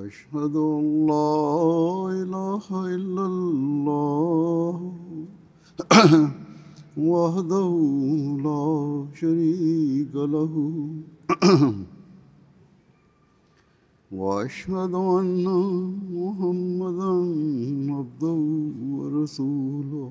وأشهد أن لا إله إلا الله وحده لا شريك له وأشهد أن محمدًا عبده ورسوله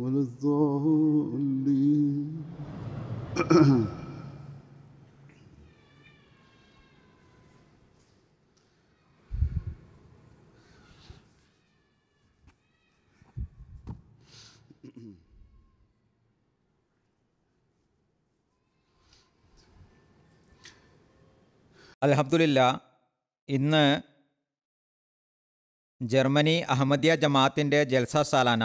ولا الضالين അൽഹംദുലില്ലാ ഇന്ന് ജർമ്മനി അഹമ്മദിയ ജമാഅത്തിൻ്റെ ജൽസ സാലാന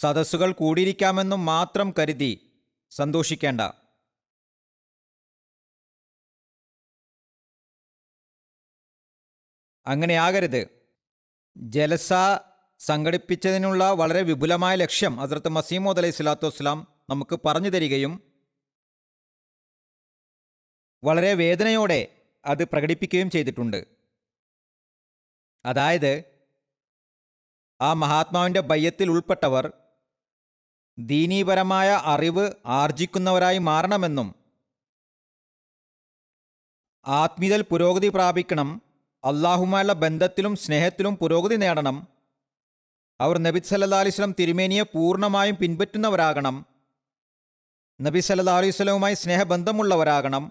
സദസ്സുകൾ കൂടിയിരിക്കാമെന്നും മാത്രം കരുതി സന്തോഷിക്കേണ്ട. അങ്ങനെയാകരുത്. ജലസ സംഘടിപ്പിച്ചതിനുള്ള വളരെ വിപുലമായ ലക്ഷ്യം ഹസ്രത്ത് മസീമോദ് അലൈഹി സ്വലാത്തു വസ്സലാം നമുക്ക് പറഞ്ഞു തരികയും വളരെ വേദനയോടെ അത് പ്രകടിപ്പിക്കുകയും ചെയ്തിട്ടുണ്ട്. അതായത്, ആ മഹാത്മാവിൻ്റെ ബയ്യത്തിൽ ഉൾപ്പെട്ടവർ ദീനീപരമായ അറിവ് ആർജിക്കുന്നവരായി മാറണമെന്നും ആത്മീയതയിൽ പുരോഗതി പ്രാപിക്കണം, അല്ലാഹുമായുള്ള ബന്ധത്തിലും സ്നേഹത്തിലും പുരോഗതി നേടണം, അവർ നബി സല്ലല്ലാഹു അലൈഹി വസല്ലം തിരുമേനിയെ പൂർണ്ണമായും പിൻപറ്റുന്നവരാകണം, നബി സല്ലല്ലാഹു അലൈഹി വസല്ലമയുമായി സ്നേഹബന്ധമുള്ളവരാകണം,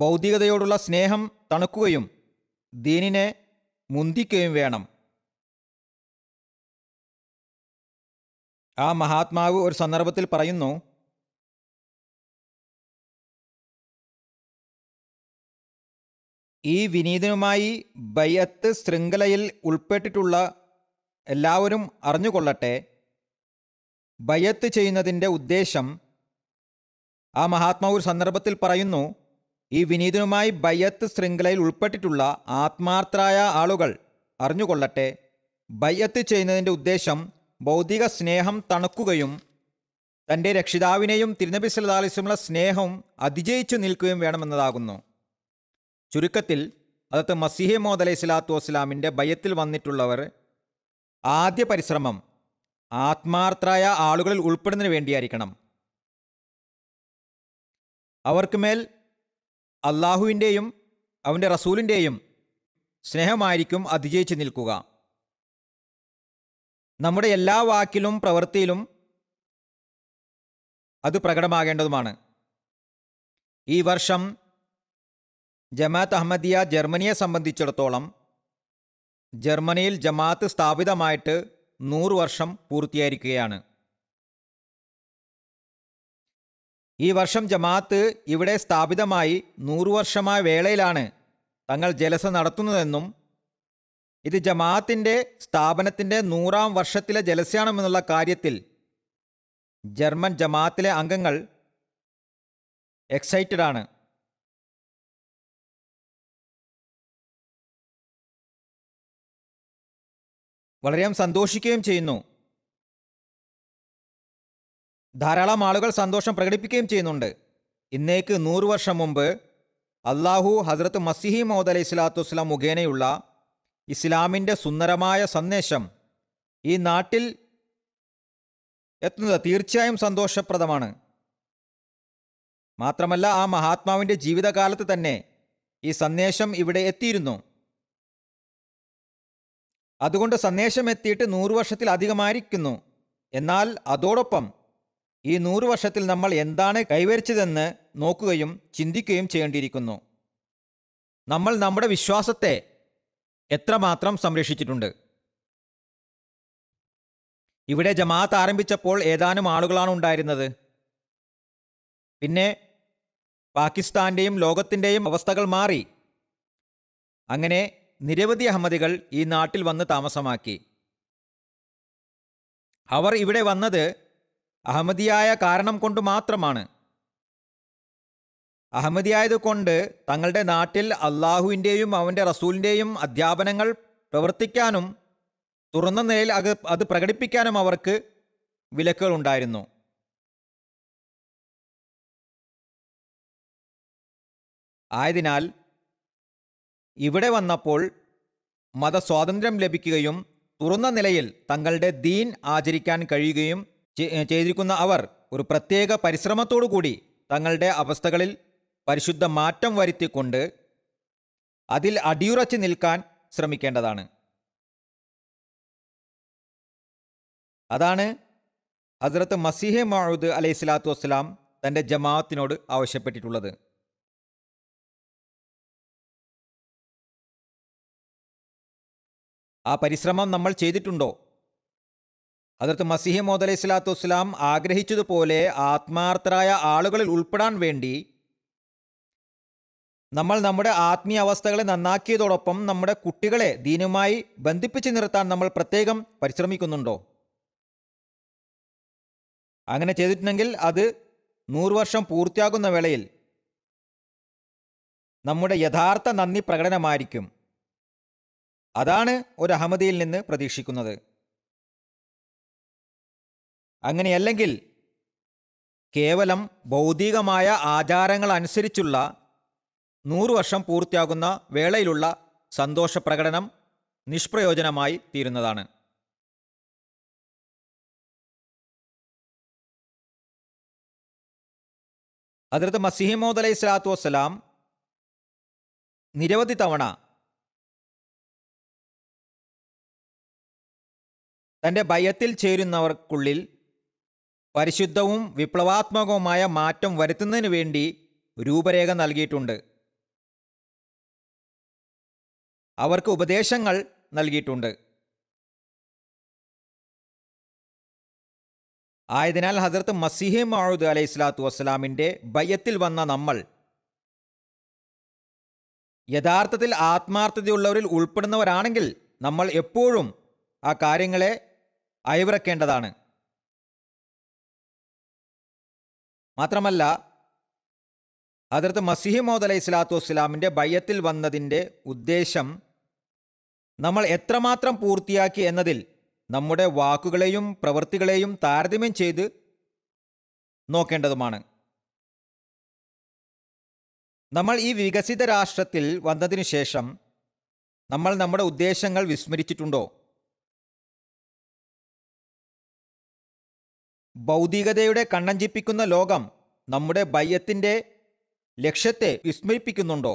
ഭൗതികതയോടുള്ള സ്നേഹം തണുക്കുകയും ദീനിനെ മുന്തിക്കുകയും വേണം. ആ മഹാത്മാവ് ഒരു സന്ദർഭത്തിൽ പറയുന്നു, ഈ വിനീതനുമായി ബയ്യത്ത് ശൃംഖലയിൽ ഉൾപ്പെട്ടിട്ടുള്ള എല്ലാവരും അറിഞ്ഞുകൊള്ളട്ടെ, ബയ്യത്ത് ചെയ്യുന്നതിൻ്റെ ഉദ്ദേശം, ആ മഹാത്മാവ് ഒരു സന്ദർഭത്തിൽ പറയുന്നു, ഈ വിനീതനുമായി ബയ്യത്ത് ശൃംഖലയിൽ ഉൾപ്പെട്ടിട്ടുള്ള ആത്മാർത്ഥരായ ആളുകൾ അറിഞ്ഞുകൊള്ളട്ടെ, ബയ്യത്ത് ചെയ്യുന്നതിൻ്റെ ഉദ്ദേശം ഭൗതിക സ്നേഹം തണുക്കുകയും തൻ്റെ രക്ഷിതാവിനെയും തിരുനബി സല്ലല്ലാഹു അലൈഹി വസല്ലമയുടെ സ്നേഹം അതിജയിച്ചു നിൽക്കുകയും വേണമെന്നതാകുന്നു. ചുരുക്കത്തിൽ ഹദ്റത്ത് മസീഹ് മൗഊദ് അലൈഹി സ്വലാത്തു വസ്സലാമിൻ്റെ ബയ്യത്തിൽ വന്നിട്ടുള്ളവർ ആദ്യ പരിശ്രമം ആത്മാർത്ഥരായ ആളുകളിൽ ഉൾപ്പെടുന്നതിന് വേണ്ടിയായിരിക്കണം. അവർക്ക് മേൽ അള്ളാഹുവിൻ്റെയും അവൻ്റെ റസൂലിൻ്റെയും സ്നേഹമായിരിക്കും അതിജയിച്ച് നിൽക്കുക. നമ്മുടെ എല്ലാ വാക്കിലും പ്രവൃത്തിയിലും അത് പ്രകടമാകേണ്ടതുമാണ്. ഈ വർഷം ജമാഅത്ത് അഹമ്മദിയ ജർമ്മനിയെ സംബന്ധിച്ചിടത്തോളം ജർമ്മനിയിൽ ജമാഅത്ത് സ്ഥാപിതമായിട്ട് 100 വർഷം പൂർത്തിയായിരിക്കുകയാണ്. ഈ വർഷം ജമാഅത്ത് ഇവിടെ സ്ഥാപിതമായി 100 വർഷമായ വേളയിലാണ് തങ്ങൾ ജലസ നടത്തുന്നതെന്നും ഇത് ജമാഅത്തിൻ്റെ സ്ഥാപനത്തിൻ്റെ 100-ാം വർഷത്തിലെ ജലസയാണെന്നുള്ള കാര്യത്തിൽ ജർമ്മൻ ജമാഅത്തിലെ അംഗങ്ങൾ എക്സൈറ്റഡ് ആണ്. വളരെയധികം സന്തോഷിക്കുകയും ചെയ്യുന്നു. ധാരാളം ആളുകൾ സന്തോഷം പ്രകടിപ്പിക്കുകയും ചെയ്യുന്നുണ്ട്. ഇന്നേക്ക് 100 വർഷം മുമ്പ് അള്ളാഹു ഹസ്രത്ത് മസീഹി മൗദ് അലൈഹി സ്വലാത്തു വസ്സലാം മുഖേനയുള്ള ഇസ്ലാമിൻ്റെ സുന്ദരമായ സന്ദേശം ഈ നാട്ടിൽ എത്തുന്നത് തീർച്ചയായും സന്തോഷപ്രദമാണ്. മാത്രമല്ല, ആ മഹാത്മാവിൻ്റെ ജീവിതകാലത്ത് തന്നെ ഈ സന്ദേശം ഇവിടെ എത്തിയിരുന്നു. അതുകൊണ്ട് സന്ദേശം എത്തിയിട്ട് 100 വർഷത്തിലധികമായിരിക്കുന്നു. എന്നാൽ അതോടൊപ്പം ഈ 100 വർഷത്തിൽ നമ്മൾ എന്താണ് കൈവരിച്ചതെന്ന് നോക്കുകയും ചിന്തിക്കുകയും ചെയ്യേണ്ടിയിരിക്കുന്നു. നമ്മൾ നമ്മുടെ വിശ്വാസത്തെ എത്രമാത്രം സംരക്ഷിച്ചിട്ടുണ്ട്? ഇവിടെ ജമാഅത്ത് ആരംഭിച്ചപ്പോൾ ഏതാനും ആളുകളാണ് ഉണ്ടായിരുന്നത്. പിന്നെ പാകിസ്ഥാൻ്റെയും ലോകത്തിൻ്റെയും അവസ്ഥകൾ മാറി. അങ്ങനെ നിരവധി അഹമ്മദികൾ ഈ നാട്ടിൽ വന്ന് താമസമാക്കി. അവർ ഇവിടെ വന്നത് അഹമ്മദിയായ കാരണം കൊണ്ട് മാത്രമാണ്. അഹമ്മദിയായതുകൊണ്ട് തങ്ങളുടെ നാട്ടിൽ അള്ളാഹുവിൻ്റെയും അവൻ്റെ റസൂലിൻ്റെയും അധ്യാപനങ്ങൾ പ്രവർത്തിക്കാനും തുറന്ന നിലയിൽ അത് പ്രകടിപ്പിക്കാനും അവർക്ക് വിലക്കുകൾ ഉണ്ടായിരുന്നു. ആയതിനാൽ ഇവിടെ വന്നപ്പോൾ മതസ്വാതന്ത്ര്യം ലഭിക്കുകയും തുറന്ന നിലയിൽ തങ്ങളുടെ ദീൻ ആചരിക്കാൻ കഴിയുകയും ചെയ്തിരിക്കുന്ന അവർ ഒരു പ്രത്യേക പരിശ്രമത്തോടു കൂടി തങ്ങളുടെ അവസ്ഥകളിൽ പരിശുദ്ധ മാറ്റം വരുത്തിക്കൊണ്ട് അതിൽ അടിയുറച്ച് നിൽക്കാൻ ശ്രമിക്കേണ്ടതാണ്. അതാണ് ഹസ്രത്ത് മസീഹ് മൗഊദ് അലൈഹി സ്വലാത്തു വസ്സലാം തൻ്റെ ജമാഅത്തിനോട് ആവശ്യപ്പെട്ടിട്ടുള്ളത്. ആ പരിശ്രമം നമ്മൾ ചെയ്തിട്ടുണ്ടോ? ഹസ്രത്ത് മസീഹ് മൗഊദ് അലൈഹി സ്വലാത്തു വസ്സലാം ആഗ്രഹിച്ചതുപോലെ ആത്മാർത്ഥരായ ആളുകളിൽ ഉൾപ്പെടാൻ വേണ്ടി നമ്മൾ നമ്മുടെ ആത്മീയ അവസ്ഥകളെ നന്നാക്കിയതോടൊപ്പം നമ്മുടെ കുട്ടികളെ ദീനുമായി ബന്ധിപ്പിച്ചു നിർത്താൻ നമ്മൾ പ്രത്യേകം പരിശ്രമിക്കുന്നുണ്ടോ? അങ്ങനെ ചെയ്തിട്ടുണ്ടെങ്കിൽ അത് 100 വർഷം പൂർത്തിയാകുന്ന വേളയിൽ നമ്മുടെ യഥാർത്ഥ നന്ദി പ്രകടനമായിരിക്കും. അതാണ് ഒരു അഹമ്മദിയിൽ നിന്ന് പ്രതീക്ഷിക്കുന്നത്. അങ്ങനെയല്ലെങ്കിൽ കേവലം ഭൗതികമായ ആചാരങ്ങൾ അനുസരിച്ചുള്ള 100 വർഷം പൂർത്തിയാകുന്ന വേളയിലുള്ള സന്തോഷ പ്രകടനം നിഷ്പ്രയോജനമായി തീരുന്നതാണ്. ഹദ്രത്ത് മസീഹ് മൗഊദ് അലൈഹി സ്വലാത്തു വസ്സലാം നിരവധി തവണ തൻ്റെ ബയ്യത്തിൽ ചേരുന്നവർക്കുള്ളിൽ പരിശുദ്ധവും വിപ്ലവാത്മകവുമായ മാറ്റം വരുത്തുന്നതിന് വേണ്ടി രൂപരേഖ നൽകിയിട്ടുണ്ട്. അവർക്ക് ഉപദേശങ്ങൾ നൽകിയിട്ടുണ്ട്. ആയതിനാൽ ഹസ്രത്ത് മസീഹ് മൗഊദ് അലൈഹി സ്വലാത്തു വസ്സലാമിൻ്റെ ബയ്യത്തിൽ വന്ന നമ്മൾ യഥാർത്ഥത്തിൽ ആത്മാർത്ഥതയുള്ളവരിൽ ഉൾപ്പെടുന്നവരാണെങ്കിൽ നമ്മൾ എപ്പോഴും ആ കാര്യങ്ങളെ അയവിറക്കേണ്ടതാണ്. മാത്രമല്ല, ഹസ്രത്ത് മസീഹ് മൗഊദ് അലൈഹി സ്വലാത്തു വസ്സലാമിൻ്റെ ബയ്യത്തിൽ വന്നതിൻ്റെ ഉദ്ദേശം നമ്മൾ എത്രമാത്രം പൂർത്തിയാക്കി എന്നതിൽ നമ്മുടെ വാക്കുകളെയും പ്രവൃത്തികളെയും താരതമ്യം ചെയ്ത് നോക്കേണ്ടതുമാണ്. നമ്മൾ ഈ വികസിത രാഷ്ട്രത്തിൽ വന്നതിനു ശേഷം നമ്മൾ നമ്മുടെ ഉദ്ദേശങ്ങൾ വിസ്മരിച്ചിട്ടുണ്ടോ? ഭൗതികതയുടെ കണ്ണഞ്ചിപ്പിക്കുന്ന ലോകം നമ്മുടെ ബയ്യത്തിൻ്റെ ലക്ഷ്യത്തെ വിസ്മരിപ്പിക്കുന്നുണ്ടോ?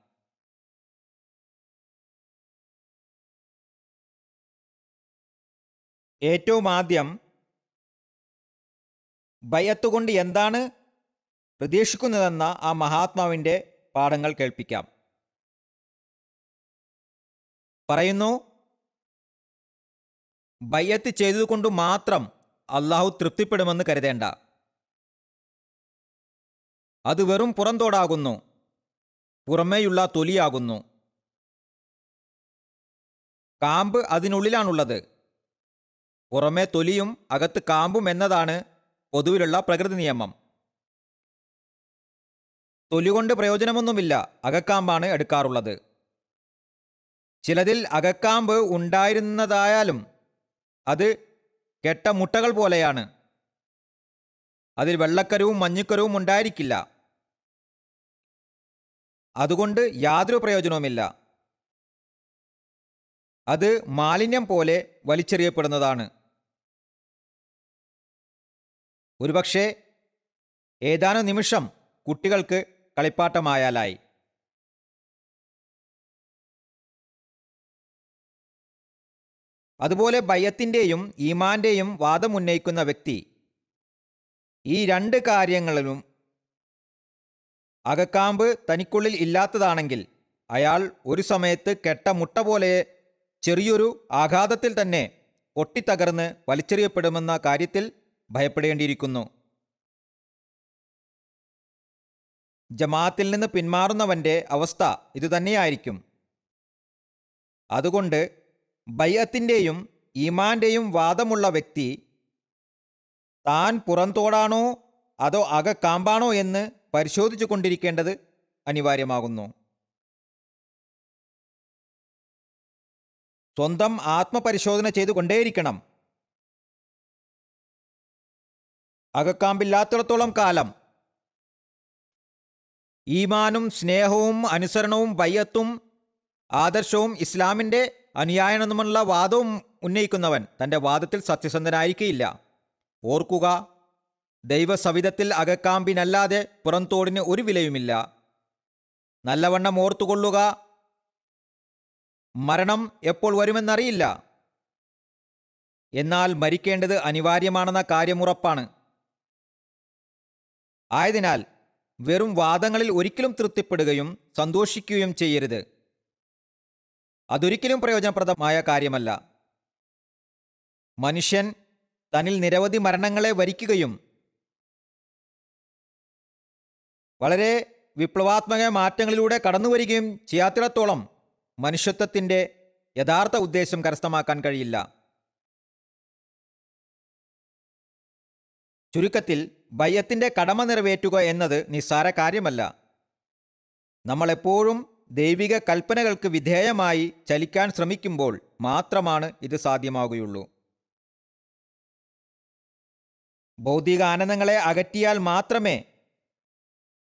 ഏറ്റവും ആദ്യം ബയ്യത്തുകൊണ്ട് എന്താണ് പ്രതീക്ഷിക്കുന്നതെന്ന ആ മഹാത്മാവിൻ്റെ പാഠങ്ങൾ കേൾപ്പിക്കാം. പറയുന്നു, ബയ്യത്ത് ചെയ്തതുകൊണ്ട് മാത്രം അള്ളാഹു തൃപ്തിപ്പെടുമെന്ന് കരുതേണ്ട. അത് വെറും പുറന്തോടാകുന്നു, പുറമേയുള്ള തൊലിയാകുന്നു. കാമ്പ് അതിനുള്ളിലാണുള്ളത്. പുറമേ തൊലിയും അകത്ത് കാമ്പും എന്നതാണ് പൊതുവിലുള്ള പ്രകൃതി നിയമം. തൊലി കൊണ്ട് പ്രയോജനമൊന്നുമില്ല, അകക്കാമ്പാണ് എടുക്കാറുള്ളത്. ചിലതിൽ അകക്കാമ്പ് ഉണ്ടായിരുന്നതായാലും അത് കെട്ട മുട്ടകൾ പോലെയാണ്. അതിൽ വെള്ളക്കരവും മഞ്ഞക്കരവും ഉണ്ടായിരിക്കില്ല. അതുകൊണ്ട് യാതൊരു പ്രയോജനവുമില്ല. അത് മാലിന്യം പോലെ വലിച്ചെറിയപ്പെടുന്നതാണ്. ഒരുപക്ഷെ ഏതാനും നിമിഷം കുട്ടികൾക്ക് കളിപ്പാട്ടമായാലായി. അതുപോലെ ബയ്യത്തിൻ്റെയും ഈമാൻ്റെയും വാദമുന്നയിക്കുന്ന വ്യക്തി ഈ രണ്ട് കാര്യങ്ങളിലും അകക്കാമ്പ് തനിക്കുള്ളിൽ ഇല്ലാത്തതാണെങ്കിൽ അയാൾ ഒരു സമയത്ത് കെട്ട മുട്ട പോലെ ചെറിയൊരു ആഘാതത്തിൽ തന്നെ പൊട്ടിത്തകർന്ന് വലിച്ചെറിയപ്പെടുമെന്ന കാര്യത്തിൽ ഭയപ്പെടേണ്ടിയിരിക്കുന്നു. ജമാഅത്തിൽ നിന്ന് പിന്മാറുന്നവൻ്റെ അവസ്ഥ ഇതുതന്നെയായിരിക്കും. അതുകൊണ്ട് ബയ്യത്തിൻ്റെയും ഈമാൻ്റെയും വാദമുള്ള വ്യക്തി താൻ പുറന്തോടാണോ അതോ അകക്കാമ്പാണോ എന്ന് പരിശോധിച്ചു കൊണ്ടിരിക്കേണ്ടത് അനിവാര്യമാകുന്നു. സ്വന്തം ആത്മപരിശോധന ചെയ്തുകൊണ്ടേയിരിക്കണം. അകക്കാമ്പില്ലാത്തിടത്തോളം കാലം ഈമാനും സ്നേഹവും അനുസരണവും ബയ്യത്തും ആദർശവും ഇസ്ലാമിൻ്റെ അനുയായണമെന്നുള്ള വാദവും ഉന്നയിക്കുന്നവൻ തൻ്റെ വാദത്തിൽ സത്യസന്ധനായിരിക്കില്ല. ഓർക്കുക, ദൈവസവിധത്തിൽ അകക്കാമ്പിനല്ലാതെ പുറംതോടിന് ഒരു വിലയുമില്ല. നല്ലവണ്ണം ഓർത്തുകൊള്ളുക, മരണം എപ്പോൾ വരുമെന്നറിയില്ല. എന്നാൽ മരിക്കേണ്ടത് അനിവാര്യമാണെന്ന കാര്യമുറപ്പാണ്. ആയതിനാൽ വെറും വാദങ്ങളിൽ ഒരിക്കലും തൃപ്തിപ്പെടുകയും സന്തോഷിക്കുകയും ചെയ്യരുത്. അതൊരിക്കലും പ്രയോജനപ്രദമായ കാര്യമല്ല. മനുഷ്യൻ തന്നിൽ നിരവധി മരണങ്ങളെ വരിക്കുകയും വളരെ വിപ്ലവാത്മക മാറ്റങ്ങളിലൂടെ കടന്നുവരികയും ചെയ്യാത്തിടത്തോളം മനുഷ്യത്വത്തിൻ്റെ യഥാർത്ഥ ഉദ്ദേശം കരസ്ഥമാക്കാൻ കഴിയില്ല. ചുരുക്കത്തിൽ, ബയ്യത്തിൻ്റെ കടമ നിറവേറ്റുക എന്നത് നിസ്സാര കാര്യമല്ല. നമ്മളെപ്പോഴും ദൈവിക കൽപ്പനകൾക്ക് വിധേയമായി ചലിക്കാൻ ശ്രമിക്കുമ്പോൾ മാത്രമാണ് ഇത് സാധ്യമാകുകയുള്ളൂ. ഭൗതിക ആനന്ദങ്ങളെ അകറ്റിയാൽ മാത്രമേ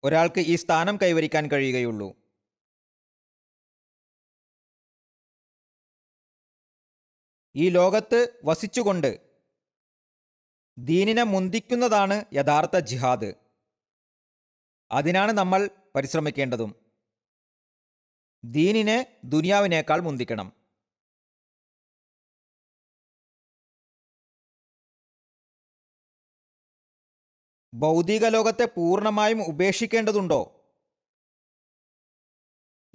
ഒരാൾക്ക് ഈ സ്ഥാനം കൈവരിക്കാൻ കഴിയുകയുള്ളൂ. ഈ ലോകത്ത് വസിച്ചുകൊണ്ട് ദീനിനെ മുന്തിക്കുന്നതാണ് യഥാർത്ഥ ജിഹാദ്. അതിനാണ് നമ്മൾ പരിശ്രമിക്കേണ്ടതും. ദീനിനെ ദുനിയാവിനേക്കാൾ മുന്തിക്കണം. ഭൗതിക ലോകത്തെ പൂർണ്ണമായും ഉപേക്ഷിക്കേണ്ടതുണ്ടോ?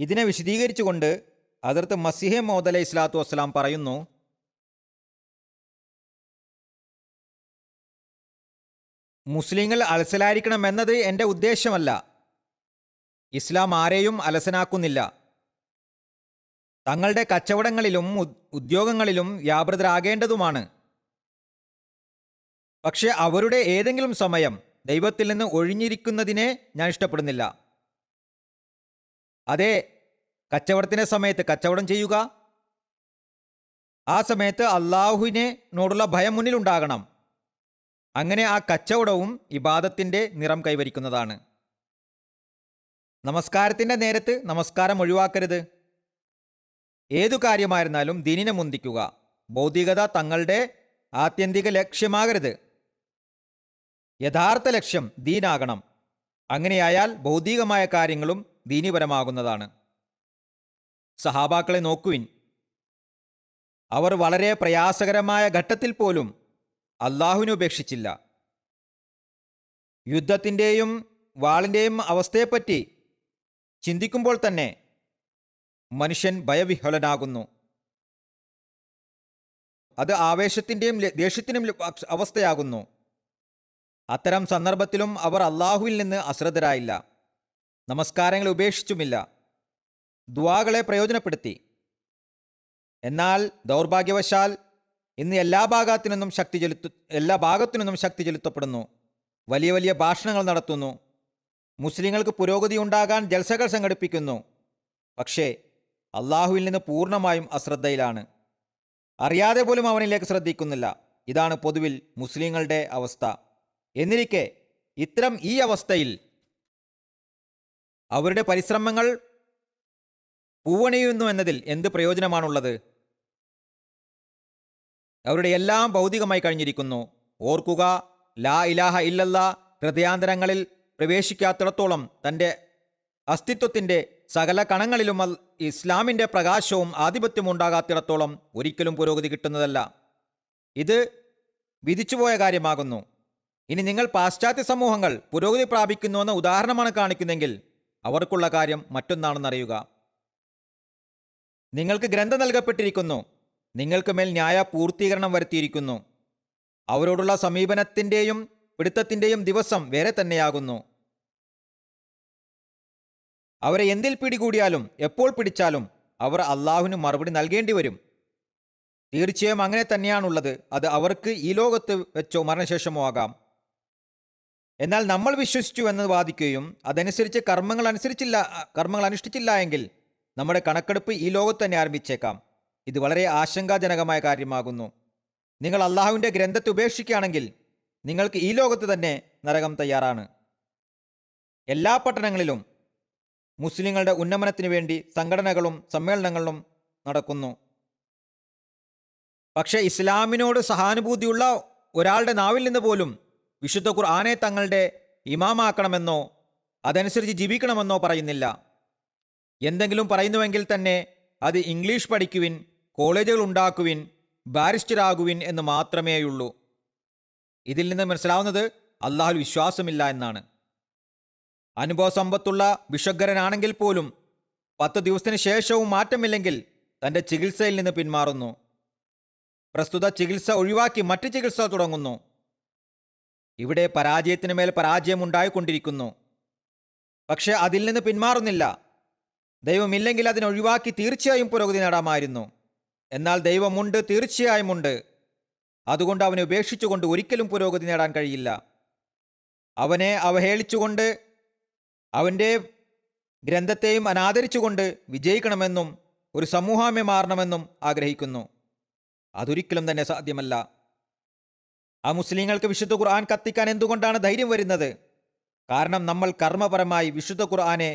ഇതിനെ വിശദീകരിച്ചുകൊണ്ട് അതിർത്ത് മസീഹ് മൗഊദ് അലൈഹി സ്വലാത്തു വസ്സലാം പറയുന്നു: മുസ്ലിങ്ങൾ അലസലായിരിക്കണമെന്നത് എൻ്റെ ഉദ്ദേശമല്ല. ഇസ്ലാം ആരെയും അലസനാക്കുന്നില്ല. തങ്ങളുടെ കച്ചവടങ്ങളിലും ഉദ്യോഗങ്ങളിലും വ്യാപൃതരാകേണ്ടതുമാണ്. പക്ഷെ അവരുടെ ഏതെങ്കിലും സമയം ദൈവത്തിൽ നിന്ന് ഒഴിഞ്ഞിരിക്കുന്നതിനെ ഞാൻ ഇഷ്ടപ്പെടുന്നില്ല. അതെ, കച്ചവടത്തിൻ്റെ സമയത്ത് കച്ചവടം ചെയ്യുക. ആ സമയത്ത് അള്ളാഹുവിനോടുള്ള ഭയം മുന്നിലുണ്ടാകണം. അങ്ങനെ ആ കച്ചവടവും ഇബാദത്തിൻ്റെ നിറം കൈവരിക്കുന്നതാണ്. നമസ്കാരത്തിൻ്റെ നേരത്ത് നമസ്കാരം ഒഴിവാക്കരുത്. ഏതു കാര്യമായിരുന്നാലും ദീനിനെ മുന്തിക്കുക. ഭൗതികത തങ്ങളുടെ ആത്യന്തിക ലക്ഷ്യമാകരുത്. യഥാർത്ഥ ലക്ഷ്യം ദീനാകണം. അങ്ങനെയായാൽ ഭൗതികമായ കാര്യങ്ങളും ദീനിപരമാകുന്നതാണ്. സഹാബാക്കളെ നോക്കുവിൻ. അവർ വളരെ പ്രയാസകരമായ ഘട്ടത്തിൽ പോലും അള്ളാഹുവിനെ ഉപേക്ഷിച്ചില്ല. യുദ്ധത്തിൻ്റെയും വാളിൻ്റെയും അവസ്ഥയെപ്പറ്റി ചിന്തിക്കുമ്പോൾ തന്നെ മനുഷ്യൻ ഭയവിഹ്വലനാകുന്നു. അത് ആവേശത്തിൻ്റെയും ദേഷ്യത്തിനും അവസ്ഥയാകുന്നു. അത്തരം സന്ദർഭത്തിലും അവർ അള്ളാഹുവിൽ നിന്ന് അശ്രദ്ധരായില്ല, നമസ്കാരങ്ങൾ ഉപേക്ഷിച്ചുമില്ല, ദുആകളെ പ്രയോജനപ്പെടുത്തി. എന്നാൽ ദൗർഭാഗ്യവശാൽ ഇന്ന് എല്ലാ ഭാഗത്തുനിന്നും ശക്തി ചെലുത്തപ്പെടുന്നു. വലിയ വലിയ ഭാഷണങ്ങൾ നടത്തുന്നു, മുസ്ലിങ്ങൾക്ക് പുരോഗതി ഉണ്ടാകാൻ ജൽസകൾ സംഘടിപ്പിക്കുന്നു. പക്ഷേ അള്ളാഹുവിൽ നിന്ന് പൂർണ്ണമായും അശ്രദ്ധയിലാണ്, അറിയാതെ പോലും അവനിലേക്ക് ശ്രദ്ധിക്കുന്നില്ല. ഇതാണ് പൊതുവിൽ മുസ്ലിങ്ങളുടെ അവസ്ഥ. എന്നിരിക്കെ ഇത്തരം ഈ അവസ്ഥയിൽ അവരുടെ പരിശ്രമങ്ങൾ പൂവണിയുന്നു എന്നതിൽ എന്ത് പ്രയോജനമാണുള്ളത്? അവരുടെ എല്ലാം ഭൗതികമായി കഴിഞ്ഞിരിക്കുന്നു. ഓർക്കുക, ലാ ഇലാഹ ഇല്ലല്ലാ ഹൃദയാന്തരങ്ങളിൽ പ്രവേശിക്കാത്തിടത്തോളം തൻ്റെ അസ്തിത്വത്തിൻ്റെ സകല കണങ്ങളിലും ഇസ്ലാമിൻ്റെ പ്രകാശവും ആധിപത്യവും ഉണ്ടാകാത്തിടത്തോളം ഒരിക്കലും പുരോഗതി കിട്ടുന്നതല്ല. ഇത് വിധിച്ചുപോയ കാര്യമാകുന്നു. ഇനി നിങ്ങൾ പാശ്ചാത്യ സമൂഹങ്ങൾ പുരോഗതി പ്രാപിക്കുന്നുവെന്ന ഉദാഹരണമാണ് കാണിക്കുന്നെങ്കിൽ അവർക്കുള്ള കാര്യം മറ്റൊന്നാണെന്നറിയുക. നിങ്ങൾക്ക് ഗ്രന്ഥം നൽകപ്പെട്ടിരിക്കുന്നു, നിങ്ങൾക്ക് മേൽ ന്യായ പൂർത്തീകരണം വരുത്തിയിരിക്കുന്നു. അവരോടുള്ള സമീപനത്തിൻ്റെയും പിടുത്തത്തിൻ്റെയും ദിവസം വേറെ തന്നെയാകുന്നു. അവരെ എന്തിൽ പിടികൂടിയാലും എപ്പോൾ പിടിച്ചാലും അവർ അള്ളാഹുവിന് മറുപടി നൽകേണ്ടി വരും. തീർച്ചയായും അങ്ങനെ തന്നെയാണുള്ളത്. അത് അവർക്ക് ഈ ലോകത്ത് വെച്ചോ മരണശേഷമോ ആകാം. എന്നാൽ നമ്മൾ വിശ്വസിച്ചു എന്ന് വാദിക്കുകയും അതനുസരിച്ച് കർമ്മങ്ങൾ അനുഷ്ഠിച്ചില്ല എങ്കിൽ നമ്മുടെ കണക്കെടുപ്പ് ഈ ലോകത്ത് തന്നെ ആരംഭിച്ചേക്കാം. ഇത് വളരെ ആശങ്കാജനകമായ കാര്യമാകുന്നു. നിങ്ങൾ അള്ളാഹുവിൻ്റെ ഗ്രന്ഥത്തെ ഉപേക്ഷിക്കുകയാണെങ്കിൽ നിങ്ങൾക്ക് ഈ ലോകത്ത് തന്നെ നരകം തയ്യാറാണ്. എല്ലാ പട്ടണങ്ങളിലും മുസ്ലിങ്ങളുടെ ഉന്നമനത്തിനു വേണ്ടി സംഘടനകളും സമ്മേളനങ്ങളും നടക്കുന്നു. പക്ഷേ ഇസ്ലാമിനോട് സഹാനുഭൂതിയുള്ള ഒരാളുടെ നാവിൽ നിന്ന് പോലും വിശുദ്ധ ഖുർആനെ തങ്ങളുടെ ഇമാമാക്കണമെന്നോ അതനുസരിച്ച് ജീവിക്കണമെന്നോ പറയുന്നില്ല. എന്തെങ്കിലും പറയുന്നുവെങ്കിൽ തന്നെ അത് ഇംഗ്ലീഷ് പഠിക്കുവിൻ, കോളേജുകൾ ഉണ്ടാക്കുവിൻ, ബാരിസ്റ്ററാകുവിൻ എന്ന് മാത്രമേയുള്ളൂ. ഇതിൽ നിന്ന് മനസ്സിലാവുന്നത് അള്ളാഹുൽ വിശ്വാസമില്ല എന്നാണ്. അനുഭവ സമ്പത്തുള്ള വിശഗ്ധരനാണെങ്കിൽ പോലും 10 ദിവസത്തിന് ശേഷവും മാറ്റമില്ലെങ്കിൽ തൻ്റെ ചികിത്സയിൽ നിന്ന് പിന്മാറുന്നു. പ്രസ്തുത ചികിത്സ ഒഴിവാക്കി മറ്റ് ചികിത്സ തുടങ്ങുന്നു. ഇവിടെ പരാജയത്തിന് മേൽ പരാജയമുണ്ടായിക്കൊണ്ടിരിക്കുന്നു. പക്ഷെ അതിൽ നിന്ന് പിന്മാറുന്നില്ല. ദൈവമില്ലെങ്കിൽ അതിനൊഴിവാക്കി തീർച്ചയായും പുരോഗതി നേടാമായിരുന്നു. എന്നാൽ ദൈവമുണ്ട്, തീർച്ചയായും ഉണ്ട്. അതുകൊണ്ട് അവനെ ഉപേക്ഷിച്ചുകൊണ്ട് ഒരിക്കലും പുരോഗതി നേടാൻ കഴിയില്ല. അവനെ അവഹേളിച്ചുകൊണ്ട് അവൻ്റെ ഗ്രന്ഥത്തെയും അനാദരിച്ചുകൊണ്ട് വിജയിക്കണമെന്നും ഒരു സമൂഹമായി മാറണമെന്നും ആഗ്രഹിക്കുന്നു. അതൊരിക്കലും തന്നെ സാധ്യമല്ല. ആ മുസ്ലിങ്ങൾക്ക് വിശുദ്ധ ഖുർആൻ കത്തിക്കാൻ എന്തുകൊണ്ടാണ് ധൈര്യം വരുന്നത്? കാരണം നമ്മൾ കർമ്മപരമായി വിശുദ്ധ ഖുർആനെ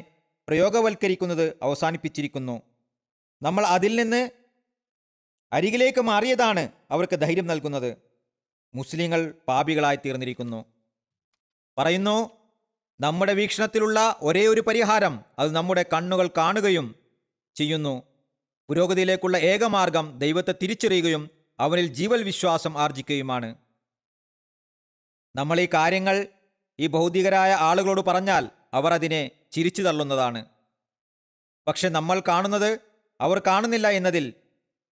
പ്രയോഗവൽക്കരിക്കുന്നത് അവസാനിപ്പിച്ചിരിക്കുന്നു. നമ്മൾ അതിൽ നിന്ന് അരികിലേക്ക് മാറിയതാണ് അവർക്ക് ധൈര്യം നൽകുന്നത്. മുസ്ലിങ്ങൾ പാപികളായി തീർന്നിരിക്കുന്നു. പറയുന്നു, നമ്മുടെ വീക്ഷണത്തിലുള്ള ഒരേ ഒരു പരിഹാരം അത് നമ്മുടെ കണ്ണുകൾ കാണുകയും ചെയ്യുന്നു. പുരോഗതിയിലേക്കുള്ള ഏകമാർഗം ദൈവത്തെ തിരിച്ചറിയുകയും അവനിൽ ജീവൽ വിശ്വാസം ആർജിക്കുകയുമാണ്. നമ്മൾ ഈ കാര്യങ്ങൾ ഈ ഭൗതികരായ ആളുകളോട് പറഞ്ഞാൽ അവർ അതിനെ ചിരിച്ചു തള്ളുന്നതാണ്. പക്ഷെ നമ്മൾ കാണുന്നത് അവർ കാണുന്നില്ല എന്നതിൽ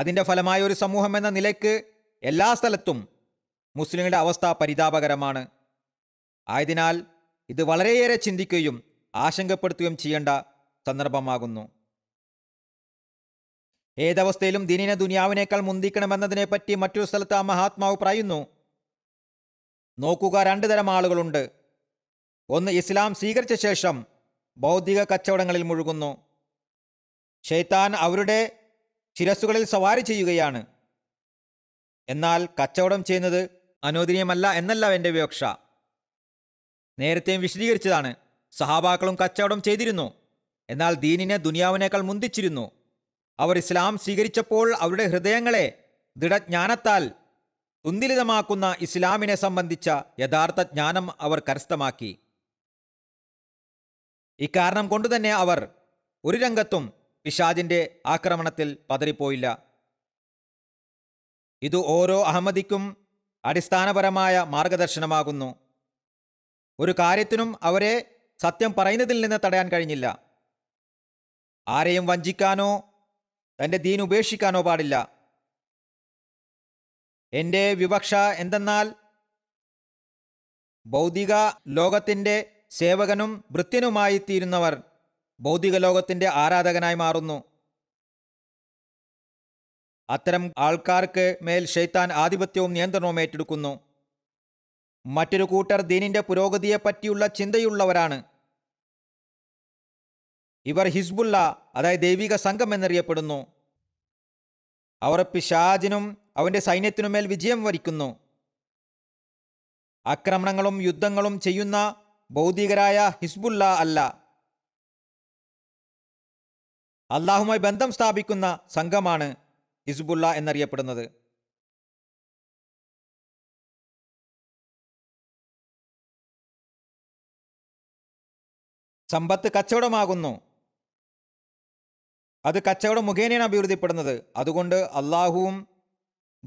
അതിൻ്റെ ഫലമായ ഒരു സമൂഹം എന്ന നിലയ്ക്ക് എല്ലാ സ്ഥലത്തും മുസ്ലിങ്ങളുടെ അവസ്ഥ പരിതാപകരമാണ്. ആയതിനാൽ ഇത് വളരെയേറെ ചിന്തിക്കുകയും ആശങ്കപ്പെടുത്തുകയും ചെയ്യേണ്ട സന്ദർഭമാകുന്നു. ഏതവസ്ഥയിലും ദീനിനെ ദുനിയാവിനേക്കാൾ മുന്തിക്കണമെന്നതിനെപ്പറ്റി മറ്റൊരു സ്ഥലത്ത് ആ മഹാത്മാവ് പറയുന്നു, നോക്കുക, 2 തരം ആളുകളുണ്ട്. ഒന്ന്, ഇസ്ലാം സ്വീകരിച്ച ശേഷം ഭൗതിക കച്ചവടങ്ങളിൽ മുഴുകുന്നു. ശൈത്താൻ അവരുടെ ശിരസ്സുകളിൽ സവാരി ചെയ്യുകയാണ്. എന്നാൽ കച്ചവടം ചെയ്യുന്നത് അനുവദനീയമല്ല എന്നല്ല എൻ്റെ വിവക്ഷ. നേരത്തെയും വിശദീകരിച്ചതാണ്, സഹാബാക്കളും കച്ചവടം ചെയ്തിരുന്നു. എന്നാൽ ദീനിനെ ദുനിയാവിനേക്കാൾ മുന്തിച്ചിരുന്നു. അവർ ഇസ്ലാം സ്വീകരിച്ചപ്പോൾ അവരുടെ ഹൃദയങ്ങളെ ദൃഢജ്ഞാനത്താൽ ഉന്തിലിതമാക്കുന്ന ഇസ്ലാമിനെ സംബന്ധിച്ച യഥാർത്ഥ ജ്ഞാനം അവർ കരസ്ഥമാക്കി. ഇക്കാരണം കൊണ്ടുതന്നെ അവർ ഒരു രംഗത്തും പിശാചിൻ്റെ ആക്രമണത്തിൽ പതറിപ്പോയില്ല. ഇത് ഓരോ അഹമ്മദിക്കും അടിസ്ഥാനപരമായ മാർഗദർശനമാകുന്നു. ഒരു കാര്യത്തിനും അവരെ സത്യം പറയുന്നതിൽ നിന്ന് തടയാൻ കഴിഞ്ഞില്ല. ആരെയും വഞ്ചിക്കാനോ തൻ്റെ ദീൻ ഉപേക്ഷിക്കാനോ പാടില്ല. എൻ്റെ വിവക്ഷ എന്തെന്നാൽ, ഭൗതിക ലോകത്തിൻ്റെ സേവകനും ഭൃത്യനുമായി തീരുന്നവർ ഭൗതിക ലോകത്തിൻ്റെ ആരാധകനായി മാറുന്നു. അത്തരം ആൾക്കാർക്ക് മേൽ ശൈത്താൻ ആധിപത്യവും നിയന്ത്രണവും ഏറ്റെടുക്കുന്നു. മറ്റൊരു കൂട്ടർ ദീനിൻ്റെ പുരോഗതിയെപ്പറ്റിയുള്ള ചിന്തയുള്ളവരാണ്. ഇവർ ഹിസ്ബുള്ള, അതായത് ദൈവിക സംഘം എന്നറിയപ്പെടുന്നു. അവർ പിശാചിനും അവൻ്റെ സൈന്യത്തിനുമേൽ വിജയം വരിക്കുന്നു. ആക്രമണങ്ങളും യുദ്ധങ്ങളും ചെയ്യുന്ന ഭൗതികരായ ഹിസ്ബുള്ള അല്ല, അള്ളാഹുമായി ബന്ധം സ്ഥാപിക്കുന്ന സംഘമാണ് ഹിസ്ബുള്ള എന്നറിയപ്പെടുന്നത്. സമ്പത്ത് കച്ചവടമാകുന്നു. അത് കച്ചവടം മുഖേനയാണ് അഭിവൃദ്ധിപ്പെടുന്നത്. അതുകൊണ്ട് അള്ളാഹുവും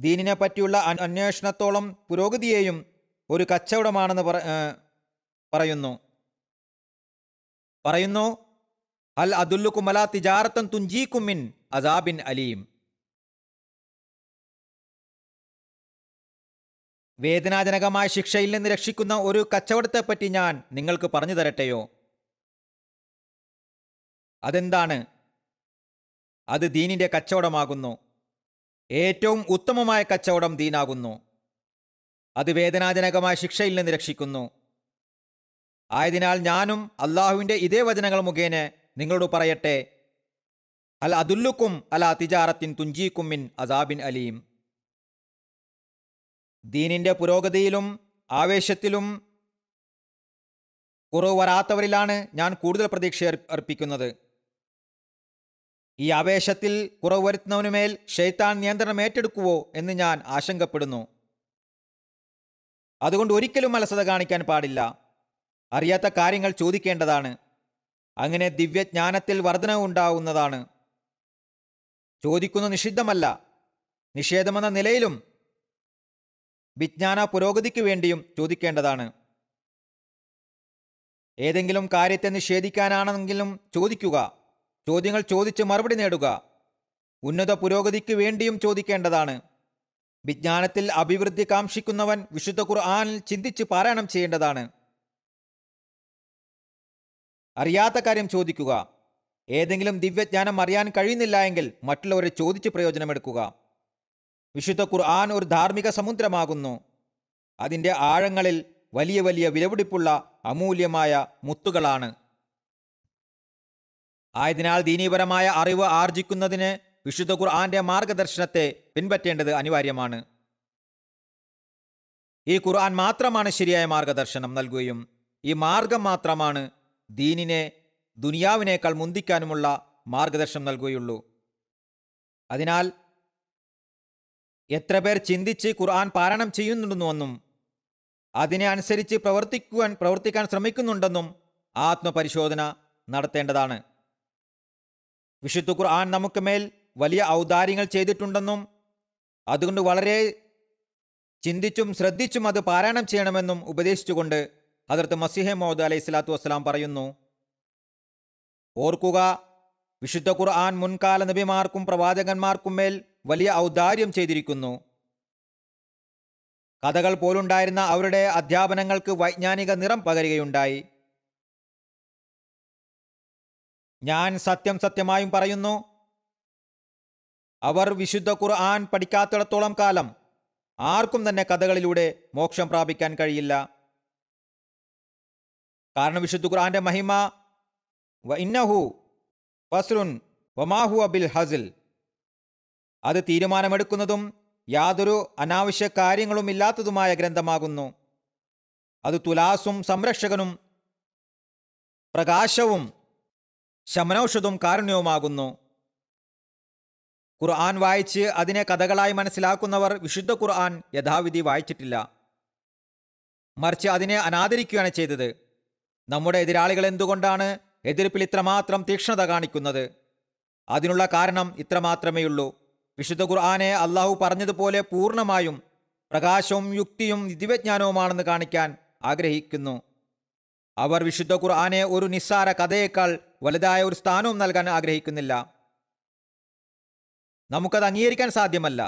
ദീനിനെ പറ്റിയുള്ള അന്വേഷണത്തോളം പുരോഗതിയെയും ഒരു കച്ചവടമാണെന്ന് പറയുന്നു. അൽ അദുല്ലുകുമല തിജാറത്തൻ തുഞ്ചീക്കുമിൻ അസാബിൻ അലീം. വേദനാജനകമായ ശിക്ഷയിൽ നിന്ന് രക്ഷിക്കുന്ന ഒരു കച്ചവടത്തെപ്പറ്റി ഞാൻ നിങ്ങൾക്ക് പറഞ്ഞു തരട്ടെയോ? അതെന്താണ്? അത് ദീനിൻ്റെ കച്ചവടമാകുന്നു. ഏറ്റവും ഉത്തമമായ കച്ചവടം ദീനാകുന്നു. അത് വേദനാജനകമായ ശിക്ഷയിൽ നിന്ന് രക്ഷിക്കുന്നു. ആയതിനാൽ ഞാനും അള്ളാഹുവിൻ്റെ ഇതേ വചനങ്ങൾ മുഖേന നിങ്ങളോട് പറയട്ടെ, അൽ അദുല്ലുക്കും അലാ തിജാറത്തിൻ തുഞ്ചീക്കും മിൻ അസാബിൻ അലീം. ദീനിൻ്റെ പുരോഗതിയിലും ആവേശത്തിലും കുറവ് വരാത്തവരിലാണ് ഞാൻ കൂടുതൽ പ്രതീക്ഷ അർപ്പിക്കുന്നത്. ഈ ആവേശത്തിൽ കുറവ് വരുത്തുന്നവനുമേൽ ശൈത്താൻ നിയന്ത്രണം ഏറ്റെടുക്കുവോ എന്ന് ഞാൻ ആശങ്കപ്പെടുന്നു. അതുകൊണ്ട് ഒരിക്കലും അലസത കാണിക്കാൻ പാടില്ല. അറിയാത്ത കാര്യങ്ങൾ ചോദിക്കേണ്ടതാണ്. അങ്ങനെ ദിവ്യജ്ഞാനത്തിൽ വർധനവ് ഉണ്ടാവുന്നതാണ്. ചോദിക്കുന്നത് നിഷിദ്ധമല്ല, നിഷേധമെന്ന നിലയിലും വിജ്ഞാന പുരോഗതിക്ക് വേണ്ടിയും ചോദിക്കേണ്ടതാണ്. ഏതെങ്കിലും കാര്യത്തെ നിഷേധിക്കാനാണെങ്കിലും ചോദിക്കുക. ചോദ്യങ്ങൾ ചോദിച്ച് മറുപടി നേടുക. ഉന്നത പുരോഗതിക്ക് വേണ്ടിയും ചോദിക്കേണ്ടതാണ്. വിജ്ഞാനത്തിൽ അഭിവൃദ്ധി കാംക്ഷിക്കുന്നവൻ വിശുദ്ധ ഖുർആനിൽ ചിന്തിച്ച് പാരായണം ചെയ്യേണ്ടതാണ്. അറിയാത്ത കാര്യം ചോദിക്കുക. ഏതെങ്കിലും ദിവ്യജ്ഞാനം അറിയാൻ കഴിയുന്നില്ല എങ്കിൽ മറ്റുള്ളവരെ ചോദിച്ച് പ്രയോജനമെടുക്കുക. വിശുദ്ധ ഖുർആൻ ഒരു ധാർമ്മിക സമുദ്രമാകുന്നു. അതിൻ്റെ ആഴങ്ങളിൽ വലിയ വലിയ വിലപിടിപ്പുള്ള അമൂല്യമായ മുത്തുകളാണ്. ആയതിനാൽ ദീനീപരമായ അറിവ് ആർജിക്കുന്നതിന് വിശുദ്ധ ഖുർആന്റെ മാർഗദർശനത്തെ പിൻപറ്റേണ്ടത് അനിവാര്യമാണ്. ഈ ഖുർആൻ മാത്രമാണ് ശരിയായ മാർഗദർശനം നൽകുകയും ഈ മാർഗം മാത്രമാണ് ദീനിനെ ദുനിയാവിനേക്കാൾ മുന്തിക്കാനുമുള്ള മാർഗദർശനം നൽകുകയുള്ളൂ. അതിനാൽ എത്ര പേർ ചിന്തിച്ച് ഖുർആൻ പാരായണം ചെയ്യുന്നുണ്ടെന്നും അതിനെ അനുസരിച്ച് പ്രവർത്തിക്കാൻ ശ്രമിക്കുന്നുണ്ടെന്നും ആത്മപരിശോധന നടത്തേണ്ടതാണ്. വിശുദ്ധ ഖുർആൻ നമുക്ക് മേൽ വലിയ ഔദാര്യങ്ങൾ ചെയ്തിട്ടുണ്ടെന്നും അതുകൊണ്ട് വളരെ ചിന്തിച്ചും ശ്രദ്ധിച്ചും അത് പാരായണം ചെയ്യണമെന്നും ഉപദേശിച്ചുകൊണ്ട് ഹദരത്ത് മസീഹ് മൗഊദ് അലൈഹി സ്വലാത്തു വസ്സലാം പറയുന്നു, ഓർക്കുക, വിശുദ്ധ ഖുർആൻ മുൻകാല നബിമാർക്കും പ്രവാചകന്മാർക്കും മേൽ വലിയ ഔദാര്യം ചെയ്തിരിക്കുന്നു. കഥകൾ പോലുണ്ടായിരുന്ന അവരുടെ അധ്യാപനങ്ങൾക്ക് വൈജ്ഞാനിക നിറം പകരുകയുണ്ടായി. ഞാൻ സത്യമായും പറയുന്നു, അവർ വിശുദ്ധ ഖുർആൻ പഠിക്കാത്തിടത്തോളം കാലം ആർക്കും തന്നെ കഥകളിലൂടെ മോക്ഷം പ്രാപിക്കാൻ കഴിയില്ല. കാരണം വിശുദ്ധ ഖുർആന്റെ മഹിമ വ ഇന്നഹു ഫസ്ലുൻ വമാഹുവ ബിൽ ഹസിൽ, അത് തീരുമാനമെടുക്കുന്നതും യാതൊരു അനാവശ്യ കാര്യങ്ങളും ഇല്ലാത്തതുമായ ഗ്രന്ഥമാകുന്നു. അത് തുലാസും സംരക്ഷകനും പ്രകാശവും ശമനൌഷധവും കാരുണ്യവുമാകുന്നു. ഖുർആൻ വായിച്ച് അതിനെ കഥകളായി മനസ്സിലാക്കുന്നവർ വിശുദ്ധ ഖുർആൻ യഥാവിധി വായിച്ചിട്ടില്ല, മറിച്ച് അതിനെ അനാദരിക്കുകയാണ് ചെയ്തത്. നമ്മുടെ എതിരാളികൾ എന്തുകൊണ്ടാണ് എതിർപ്പിൽ ഇത്രമാത്രം തീക്ഷ്ണത കാണിക്കുന്നത്? അതിനുള്ള കാരണം ഇത്രമാത്രമേയുള്ളൂ. വിശുദ്ധ ഖുർആനെ അള്ളാഹു പറഞ്ഞതുപോലെ പൂർണ്ണമായും പ്രകാശവും യുക്തിയും ദിവ്യജ്ഞാനവുമാണെന്ന് കാണിക്കാൻ ആഗ്രഹിക്കുന്നു. അവർ വിശുദ്ധ ഖുർആനെ ഒരു നിസ്സാര കഥയേക്കാൾ വലുതായ ഒരു സ്ഥാനവും നൽകാൻ ആഗ്രഹിക്കുന്നില്ല. നമുക്കത് അംഗീകരിക്കാൻ സാധ്യമല്ല.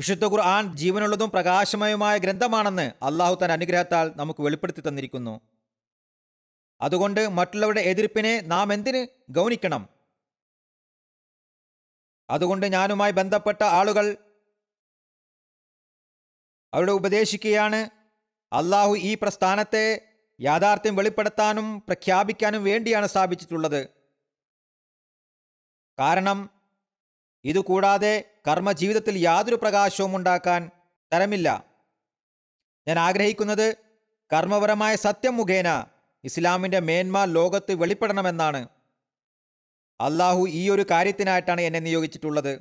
വിശുദ്ധ ഖുർആൻ ജീവനുള്ളതും പ്രകാശമയവുമായ ഗ്രന്ഥമാണെന്ന് അള്ളാഹു തന്റെ അനുഗ്രഹത്താൽ നമുക്ക് വെളിപ്പെടുത്തി തന്നിരിക്കുന്നു. അതുകൊണ്ട് മറ്റുള്ളവരുടെ എതിർപ്പിനെ നാം എന്തിന് ഗൗനിക്കണം? അതുകൊണ്ട് ഞാനുമായി ബന്ധപ്പെട്ട ആളുകൾ അവരോട് ഉപദേശിക്കുകയാണ്, അള്ളാഹു ഈ പ്രസ്ഥാനത്തെ യാഥാർത്ഥ്യം വെളിപ്പെടുത്താനും പ്രഖ്യാപിക്കാനും വേണ്ടിയാണ് സ്ഥാപിച്ചിട്ടുള്ളത്. കാരണം ഇതുകൂടാതെ കർമ്മജീവിതത്തിൽ യാതൊരു പ്രകാശവും ഉണ്ടാക്കാൻ തരമില്ല. ഞാൻ ആഗ്രഹിക്കുന്നത് കർമ്മപരമായ സത്യം മുഖേന ഇസ്ലാമിൻ്റെ മേന്മ ലോകത്ത് വെളിപ്പെടണമെന്നാണ്. അള്ളാഹു ഈ ഒരു കാര്യത്തിനായിട്ടാണ് എന്നെ നിയോഗിച്ചിട്ടുള്ളത്.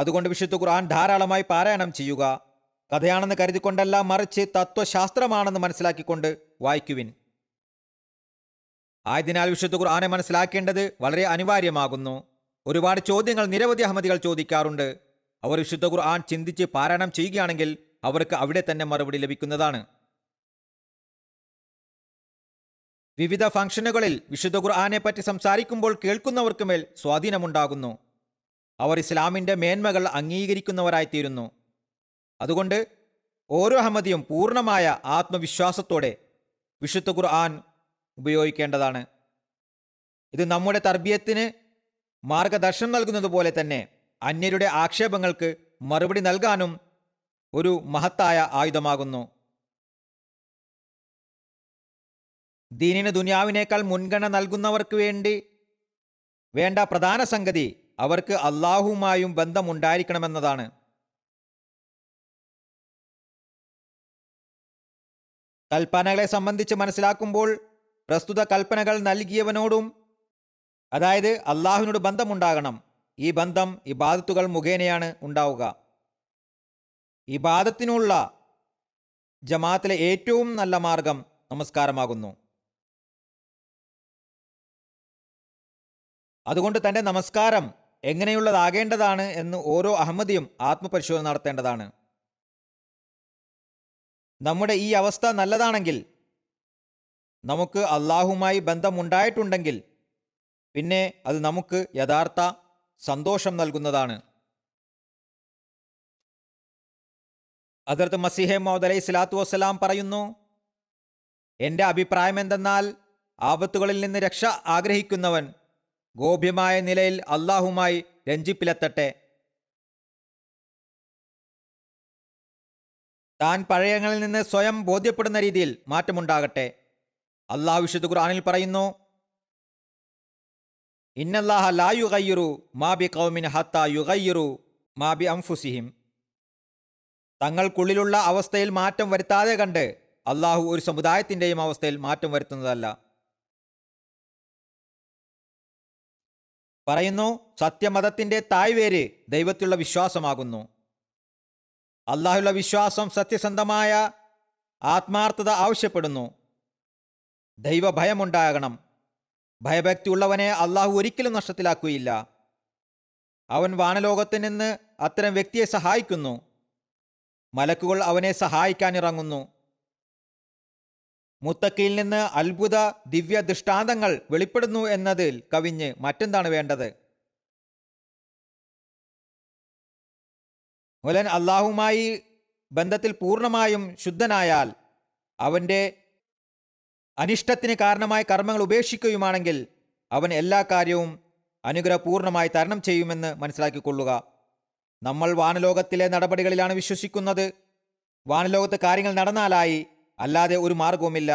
അതുകൊണ്ട് വിശുദ്ധ ഖുർആൻ ധാരാളമായി പാരായണം ചെയ്യുക. കഥയാണെന്ന് കരുതിക്കൊണ്ടല്ല, മറിച്ച് തത്വശാസ്ത്രമാണെന്ന് മനസ്സിലാക്കിക്കൊണ്ട് വായിക്കുവിൻ. ആയതിനാൽ വിശുദ്ധ ഖുർആനെ മനസ്സിലാക്കേണ്ടത് വളരെ അനിവാര്യമാകുന്നു. ഒരുപാട് ചോദ്യങ്ങൾ നിരവധി അഹമ്മദികൾ ചോദിക്കാറുണ്ട്. അവർ വിശുദ്ധ ഖുർആൻ ചിന്തിച്ച് പാരായണം ചെയ്യുകയാണെങ്കിൽ അവർക്ക് അവിടെ തന്നെ മറുപടി ലഭിക്കുന്നതാണ്. വിവിധ ഫംഗ്ഷനുകളിൽ വിശുദ്ധ ഖുർആനെ പറ്റി സംസാരിക്കുമ്പോൾ കേൾക്കുന്നവർക്ക് മേൽ സ്വാധീനമുണ്ടാകുന്നു. അവർ ഇസ്ലാമിൻ്റെ മേന്മകൾ അംഗീകരിക്കുന്നവരായിത്തീരുന്നു. അതുകൊണ്ട് ഓരോ അഹമ്മദിയും പൂർണ്ണമായ ആത്മവിശ്വാസത്തോടെ വിശുദ്ധ ഖുർആൻ ഉപയോഗിക്കേണ്ടതാണ്. ഇത് നമ്മുടെ തർബിയത്തിന് മാർഗദർശനം നൽകുന്നത് പോലെ തന്നെ അന്യരുടെ ആക്ഷേപങ്ങൾക്ക് മറുപടി നൽകാനും ഒരു മഹത്തായ ആയുധമാകുന്നു. ദീനിന് ദുനിയാവിനേക്കാൾ മുൻഗണന നൽകുന്നവർക്ക് വേണ്ട പ്രധാന സംഗതി അവർക്ക് അള്ളാഹുവുമായും ബന്ധമുണ്ടായിരിക്കണമെന്നതാണ്. കൽപ്പനകളെ സംബന്ധിച്ച് മനസ്സിലാക്കുമ്പോൾ പ്രസ്തുത കൽപ്പനകൾ നൽകിയവനോടും, അതായത് അള്ളാഹുവിനോട് ബന്ധമുണ്ടാകണം. ഈ ബന്ധം ഇബാദത്തുകൾ മുഖേനയാണ് ഉണ്ടാവുക. ഇബാദത്തിനുള്ള ജമാഅത്തിലെ ഏറ്റവും നല്ല മാർഗം നമസ്കാരമാകുന്നു. അതുകൊണ്ട് തൻ്റെ നമസ്കാരം എങ്ങനെയുള്ളതാകേണ്ടതാണ് എന്ന് ഓരോ അഹമ്മദിയും ആത്മപരിശോധന നടത്തേണ്ടതാണ്. നമ്മുടെ ഈ അവസ്ഥ നല്ലതാണെങ്കിൽ, നമുക്ക് അള്ളാഹുമായി ബന്ധമുണ്ടായിട്ടുണ്ടെങ്കിൽ പിന്നെ അത് നമുക്ക് യഥാർത്ഥ സന്തോഷം നൽകുന്നതാണ്. ഹദ്റത്ത് മസീഹ് മൗഊദ് അലൈഹി സ്വലാത്തു വസ്സലാം പറയുന്നു, എൻ്റെ അഭിപ്രായം എന്തെന്നാൽ ആപത്തുകളിൽ നിന്ന് രക്ഷ ആഗ്രഹിക്കുന്നവൻ ഗോപ്യമായ നിലയിൽ അള്ളാഹുമായി രഞ്ജിപ്പിലെത്തട്ടെ. താൻ പഴയങ്ങളിൽ നിന്ന് സ്വയം ബോധ്യപ്പെടുന്ന രീതിയിൽ മാറ്റമുണ്ടാകട്ടെ. അള്ളാഹു വിശുദ്ധ ഖുർആനിൽ പറയുന്നു, ഇന്നല്ലാഹ ലാ യുഗയ്യിറു മാ ബി ഖൗമിൻ ഹത്താ യുഗയ്യിറു മാ ബി അൻഫുസിഹിം. തങ്ങൾക്കുള്ളിലുള്ള അവസ്ഥയിൽ മാറ്റം വരുത്താതെ കണ്ട് അള്ളാഹു ഒരു സമുദായത്തിൻ്റെയും അവസ്ഥയിൽ മാറ്റം വരുത്തുന്നതല്ല. പറയുന്നു, സത്യമതത്തിൻ്റെ തായ്വേര് ദൈവത്തിലുള്ള വിശ്വാസമാകുന്നു. അള്ളാഹുള്ള വിശ്വാസം സത്യസന്ധമായ ആത്മാർത്ഥത ആവശ്യപ്പെടുന്നു. ദൈവഭയമുണ്ടാകണം. ഭയഭക്തി ഉള്ളവനെ അള്ളാഹു ഒരിക്കലും നഷ്ടത്തിലാക്കുകയില്ല. അവൻ വാനലോകത്ത് നിന്ന് അത്തരം വ്യക്തിയെ സഹായിക്കുന്നു. മലക്കുകൾ അവനെ സഹായിക്കാനിറങ്ങുന്നു. മുത്തക്കിയിൽ നിന്ന് അത്ഭുത ദിവ്യ ദൃഷ്ടാന്തങ്ങൾ വെളിപ്പെടുന്നു എന്നതിൽ കവിഞ്ഞ് മറ്റെന്താണ് വേണ്ടത്? മുലൻ അള്ളാഹുമായി ബന്ധത്തിൽ പൂർണ്ണമായും ശുദ്ധനായാൽ, അവൻ്റെ അനിഷ്ടത്തിന് കാരണമായ കർമ്മങ്ങൾ ഉപേക്ഷിക്കുകയുമാണെങ്കിൽ അവൻ എല്ലാ കാര്യവും അനുഗ്രഹപൂർണമായി തരണം ചെയ്യുമെന്ന് മനസ്സിലാക്കിക്കൊള്ളുക. നമ്മൾ വാനലോകത്തിലെ നടപടികളിലാണ് വിശ്വസിക്കുന്നത്. വാനലോകത്ത് കാര്യങ്ങൾ നടന്നാലായി, അല്ലാതെ ഒരു മാർഗവുമില്ല.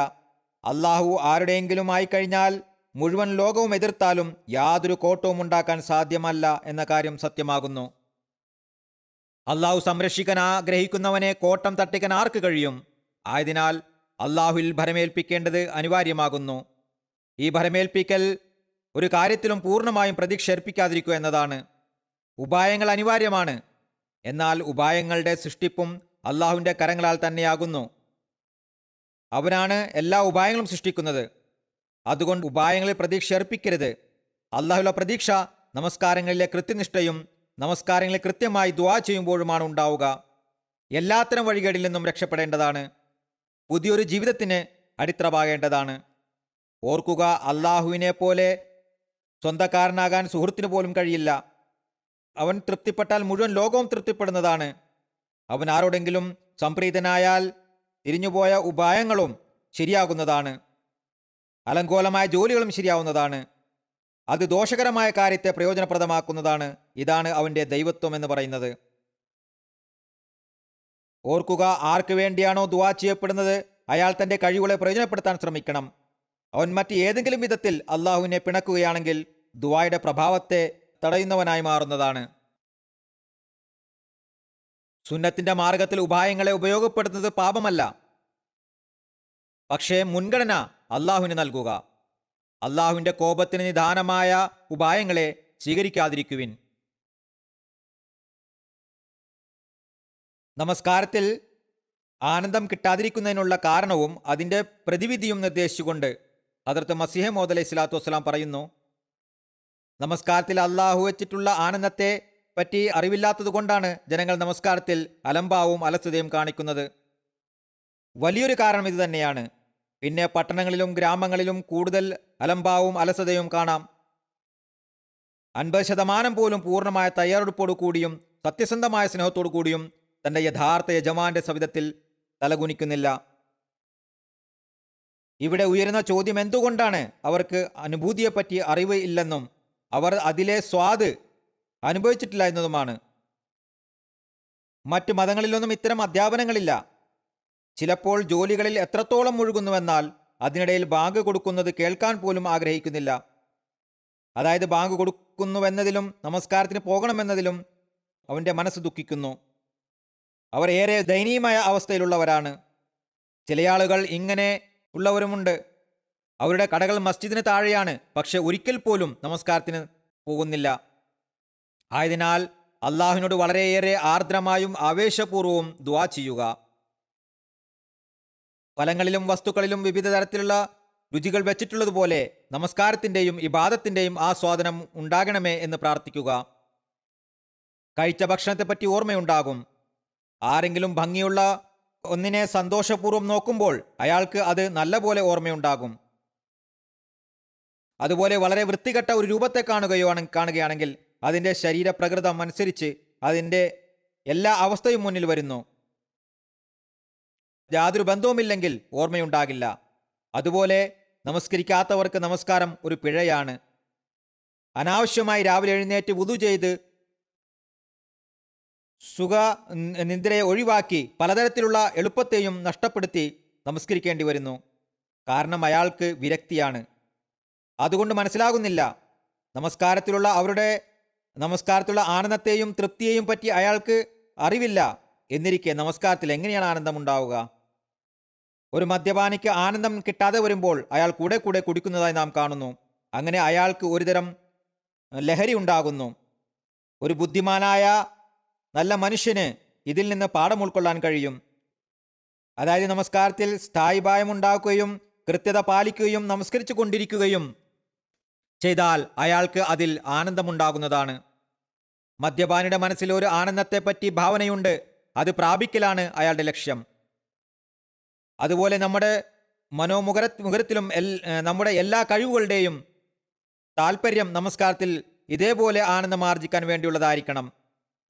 അള്ളാഹു ആരുടെയെങ്കിലും ആയിക്കഴിഞ്ഞാൽ മുഴുവൻ ലോകവും എതിർത്താലും യാതൊരു കോട്ടവും ഉണ്ടാക്കാൻ സാധ്യമല്ല എന്ന കാര്യം സത്യമാകുന്നു. അള്ളാഹു സംരക്ഷിക്കാൻ ആഗ്രഹിക്കുന്നവനെ കോട്ടം തട്ടിക്കാൻ ആർക്ക് കഴിയും? ആയതിനാൽ അള്ളാഹുവിൽ ഭരമേൽപ്പിക്കേണ്ടത് അനിവാര്യമാകുന്നു. ഈ ഭരമേൽപ്പിക്കൽ ഒരു കാര്യത്തിലും പൂർണ്ണമായും പ്രതിക്ഷേപിക്കാതിരിക്കുക എന്നതാണ്. ഉപായങ്ങൾ അനിവാര്യമാണ്, എന്നാൽ ഉപായങ്ങളുടെ സൃഷ്ടിപ്പും അള്ളാഹുവിൻ്റെ കരങ്ങളാൽ തന്നെയാകുന്നു. അവനാണ് എല്ലാ ഉപായങ്ങളും സൃഷ്ടിക്കുന്നത്. അതുകൊണ്ട് ഉപായങ്ങളിൽ പ്രതീക്ഷ അർപ്പിക്കരുത്. അള്ളാഹുവിലെ പ്രതീക്ഷ നമസ്കാരങ്ങളിലെ കൃത്യനിഷ്ഠയും നമസ്കാരങ്ങളിൽ കൃത്യമായി ദുആ ചെയ്യുമ്പോഴുമാണ് ഉണ്ടാവുക. എല്ലാത്തരം വഴികളിൽ നിന്നും രക്ഷപ്പെടേണ്ടതാണ്. പുതിയൊരു ജീവിതത്തിന് അടിത്തറവാകേണ്ടതാണ്. ഓർക്കുക, അള്ളാഹുവിനെ പോലെ സ്വന്തക്കാരനാകാൻ സുഹൃത്തിന് പോലും കഴിയില്ല. അവൻ തൃപ്തിപ്പെട്ടാൽ മുഴുവൻ ലോകവും തൃപ്തിപ്പെടുന്നതാണ്. അവൻ ആരോടെങ്കിലും സംപ്രീതനായാൽ തിരിഞ്ഞുപോയ ഉപായങ്ങളും ശരിയാകുന്നതാണ്, അലങ്കോലമായ ജോലികളും ശരിയാവുന്നതാണ്. അത് ദോഷകരമായ കാര്യത്തെ പ്രയോജനപ്രദമാക്കുന്നതാണ്. ഇതാണ് അവൻ്റെ ദൈവത്വം എന്ന് പറയുന്നത്. ഓർക്കുക, ആർക്ക് വേണ്ടിയാണോ ദുആ ചെയ്യപ്പെടുന്നത് അയാൾ തൻ്റെ കഴിവുകളെ പ്രയോജനപ്പെടുത്താൻ ശ്രമിക്കണം. അവൻ മറ്റ് ഏതെങ്കിലും വിധത്തിൽ അള്ളാഹുവിനെ പിണക്കുകയാണെങ്കിൽ ദുആയുടെ പ്രഭാവത്തെ തടയുന്നവനായി മാറുന്നതാണ്. സുന്നത്തിൻ്റെ മാർഗത്തിൽ ഉപായങ്ങളെ ഉപയോഗപ്പെടുത്തുന്നത് പാപമല്ല, പക്ഷേ മുൻഗണന അള്ളാഹുവിന് നൽകുക. അള്ളാഹുവിൻ്റെ കോപത്തിന് നിദാനമായ ഉപായങ്ങളെ സ്വീകരിക്കാതിരിക്കുവിൻ. നമസ്കാരത്തിൽ ആനന്ദം കിട്ടാതിരിക്കുന്നതിനുള്ള കാരണവും അതിൻ്റെ പ്രതിവിധിയും നിർദ്ദേശിച്ചുകൊണ്ട് ഹദ്രത്ത് മസീഹ് മൗഊദ് അലൈഹി സ്വലാത്തു വസ്സലാം പറയുന്നു, നമസ്കാരത്തിൽ അള്ളാഹു വെച്ചിട്ടുള്ള ആനന്ദത്തെ പറ്റി അറിവില്ലാത്തതുകൊണ്ടാണ് ജനങ്ങൾ നമസ്കാരത്തിൽ അലംഭാവവും അലസതയും കാണിക്കുന്നത്. വലിയൊരു കാരണം ഇത് തന്നെയാണ്. പിന്നെ പട്ടണങ്ങളിലും ഗ്രാമങ്ങളിലും കൂടുതൽ അലംഭാവവും അലസതയും കാണാം. 50% പോലും പൂർണ്ണമായ തയ്യാറെടുപ്പോടു കൂടിയും സത്യസന്ധമായ സ്നേഹത്തോടു കൂടിയും തൻ്റെ യഥാർത്ഥ യജമാന്റെ സവിധത്തിൽ തലകുനിക്കുന്നില്ല. ഇവിടെ ഉയരുന്ന ചോദ്യം എന്തുകൊണ്ടാണ് അവർക്ക് അനുഭൂതിയെപ്പറ്റി അറിവ് ഇല്ലെന്നും അവർ അതിലെ സ്വാദ് അനുഭവിച്ചിട്ടില്ല എന്നതുമാണ്. മറ്റ് മതങ്ങളിലൊന്നും ഇത്തരം അധ്യാപനങ്ങളില്ല. ചിലപ്പോൾ ജോലികളിൽ എത്രത്തോളം മുഴുകുന്നുവെന്നാൽ അതിനിടയിൽ ബാങ്ക് കൊടുക്കുന്നത് കേൾക്കാൻ പോലും ആഗ്രഹിക്കുന്നില്ല. അതായത്, ബാങ്ക് കൊടുക്കുന്നുവെന്നതിലും നമസ്കാരത്തിന് പോകണമെന്നതിലും അവൻ്റെ മനസ്സ് ദുഃഖിക്കുന്നു. അവർ ഏറെ ദയനീയമായ അവസ്ഥയിലുള്ളവരാണ്. ചിലയാളുകൾ ഇങ്ങനെ ഉള്ളവരുമുണ്ട്. അവരുടെ കടകൾ മസ്ജിദിന് താഴെയാണ്, പക്ഷെ ഒരിക്കൽ പോലും നമസ്കാരത്തിന് പോകുന്നില്ല. ആയതിനാൽ അള്ളാഹുവിനോട് വളരെയേറെ ആർദ്രമായും ആവേശപൂർവ്വവും ദുആ ചെയ്യുക. ഫലങ്ങളിലും വസ്തുക്കളിലും വിവിധ തരത്തിലുള്ള രുചികൾ വെച്ചിട്ടുള്ളതുപോലെ നമസ്കാരത്തിൻ്റെയും ഇബാദത്തിൻ്റെയും ആസ്വാദനം ഉണ്ടാകണമേ എന്ന് പ്രാർത്ഥിക്കുക. കഴിച്ച ഭക്ഷണത്തെപ്പറ്റി ഓർമ്മയുണ്ടാകും. ആരെങ്കിലും ഭംഗിയുള്ള ഒന്നിനെ സന്തോഷപൂർവ്വം നോക്കുമ്പോൾ അയാൾക്ക് അത് നല്ല പോലെ ഓർമ്മയുണ്ടാകും. അതുപോലെ വളരെ വൃത്തികെട്ട ഒരു രൂപത്തെ കാണുകയാണെങ്കിൽ അതിൻ്റെ ശരീരപ്രകൃതം അനുസരിച്ച് അതിൻ്റെ എല്ലാ അവസ്ഥയും മുന്നിൽ വരുന്നു. യാതൊരു ബന്ധവുമില്ലെങ്കിൽ ഓർമ്മയുണ്ടാകില്ല. അതുപോലെ നമസ്കരിക്കാത്തവർക്ക് നമസ്കാരം ഒരു പിഴയാണ്. അനാവശ്യമായി രാവിലെ എഴുന്നേറ്റ് വുദു ചെയ്ത് സുഖ നിദ്രയെ ഒഴിവാക്കി പലതരത്തിലുള്ള എളുപ്പത്തെയും നഷ്ടപ്പെടുത്തി നമസ്കരിക്കേണ്ടി വരുന്നു. കാരണം അയാൾക്ക് വിരക്തിയാണ്. അതുകൊണ്ട് മനസ്സിലാകുന്നില്ല നമസ്കാരത്തിലുള്ള ആനന്ദത്തെയും തൃപ്തിയെയും പറ്റി അയാൾക്ക് അറിവില്ല. എന്നിരിക്കെ നമസ്കാരത്തിൽ എങ്ങനെയാണ് ആനന്ദം ഉണ്ടാവുക? ഒരു മദ്യപാനിക്ക് ആനന്ദം കിട്ടാതെ വരുമ്പോൾ അയാൾ കൂടെ കൂടെ കുടിക്കുന്നതായി നാം കാണുന്നു. അങ്ങനെ അയാൾക്ക് ഒരുതരം ലഹരി ഉണ്ടാകുന്നു. ഒരു ബുദ്ധിമാനായ നല്ല മനുഷ്യന് ഇതിൽ നിന്ന് പാഠം ഉൾക്കൊള്ളാൻ കഴിയും. അതായത്, നമസ്കാരത്തിൽ സ്ഥായിഭാവം ഉണ്ടാക്കുകയും കൃത്യത പാലിക്കുകയും നമസ്കരിച്ചു കൊണ്ടിരിക്കുകയും ചെയ്താൽ അയാൾക്ക് അതിൽ ആനന്ദമുണ്ടാകുന്നതാണ്. മദ്യപാനിയുടെ മനസ്സിൽ ഒരു ആനന്ദത്തെപ്പറ്റി ഭാവനയുണ്ട്. അത് പ്രാപിക്കലാണ് അയാളുടെ ലക്ഷ്യം. അതുപോലെ നമ്മുടെ മനോമുഖരത്തിലും നമ്മുടെ എല്ലാ കഴിവുകളുടെയും താല്പര്യം നമസ്കാരത്തിൽ ഇതേപോലെ ആനന്ദം ആർജിക്കാൻ വേണ്ടിയുള്ളതായിരിക്കണം.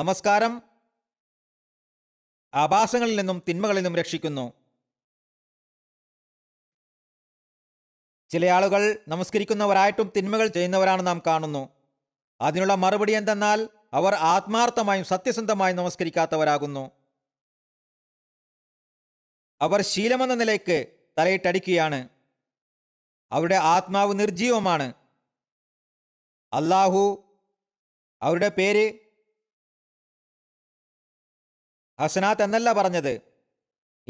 നമസ്കാരം ആഭാസങ്ങളിൽ നിന്നും തിന്മകളിൽ നിന്നും രക്ഷിക്കുന്നു. ചില ആളുകൾ നമസ്കരിക്കുന്നവരായിട്ടും തിന്മകൾ ചെയ്യുന്നവരാണ് നാം കാണുന്നു. അതിനുള്ള മറുപടി എന്തെന്നാൽ അവർ ആത്മാർത്ഥമായും സത്യസന്ധമായും നമസ്കരിക്കാത്തവരാകുന്നു. അവർ ശീലമെന്ന നിലയ്ക്ക് തലയിട്ടടിക്കുകയാണ്. അവരുടെ ആത്മാവ് നിർജീവമാണ്. അല്ലാഹു അവരുടെ പേര് ഹസനാത്ത് എന്നല്ല പറഞ്ഞത്,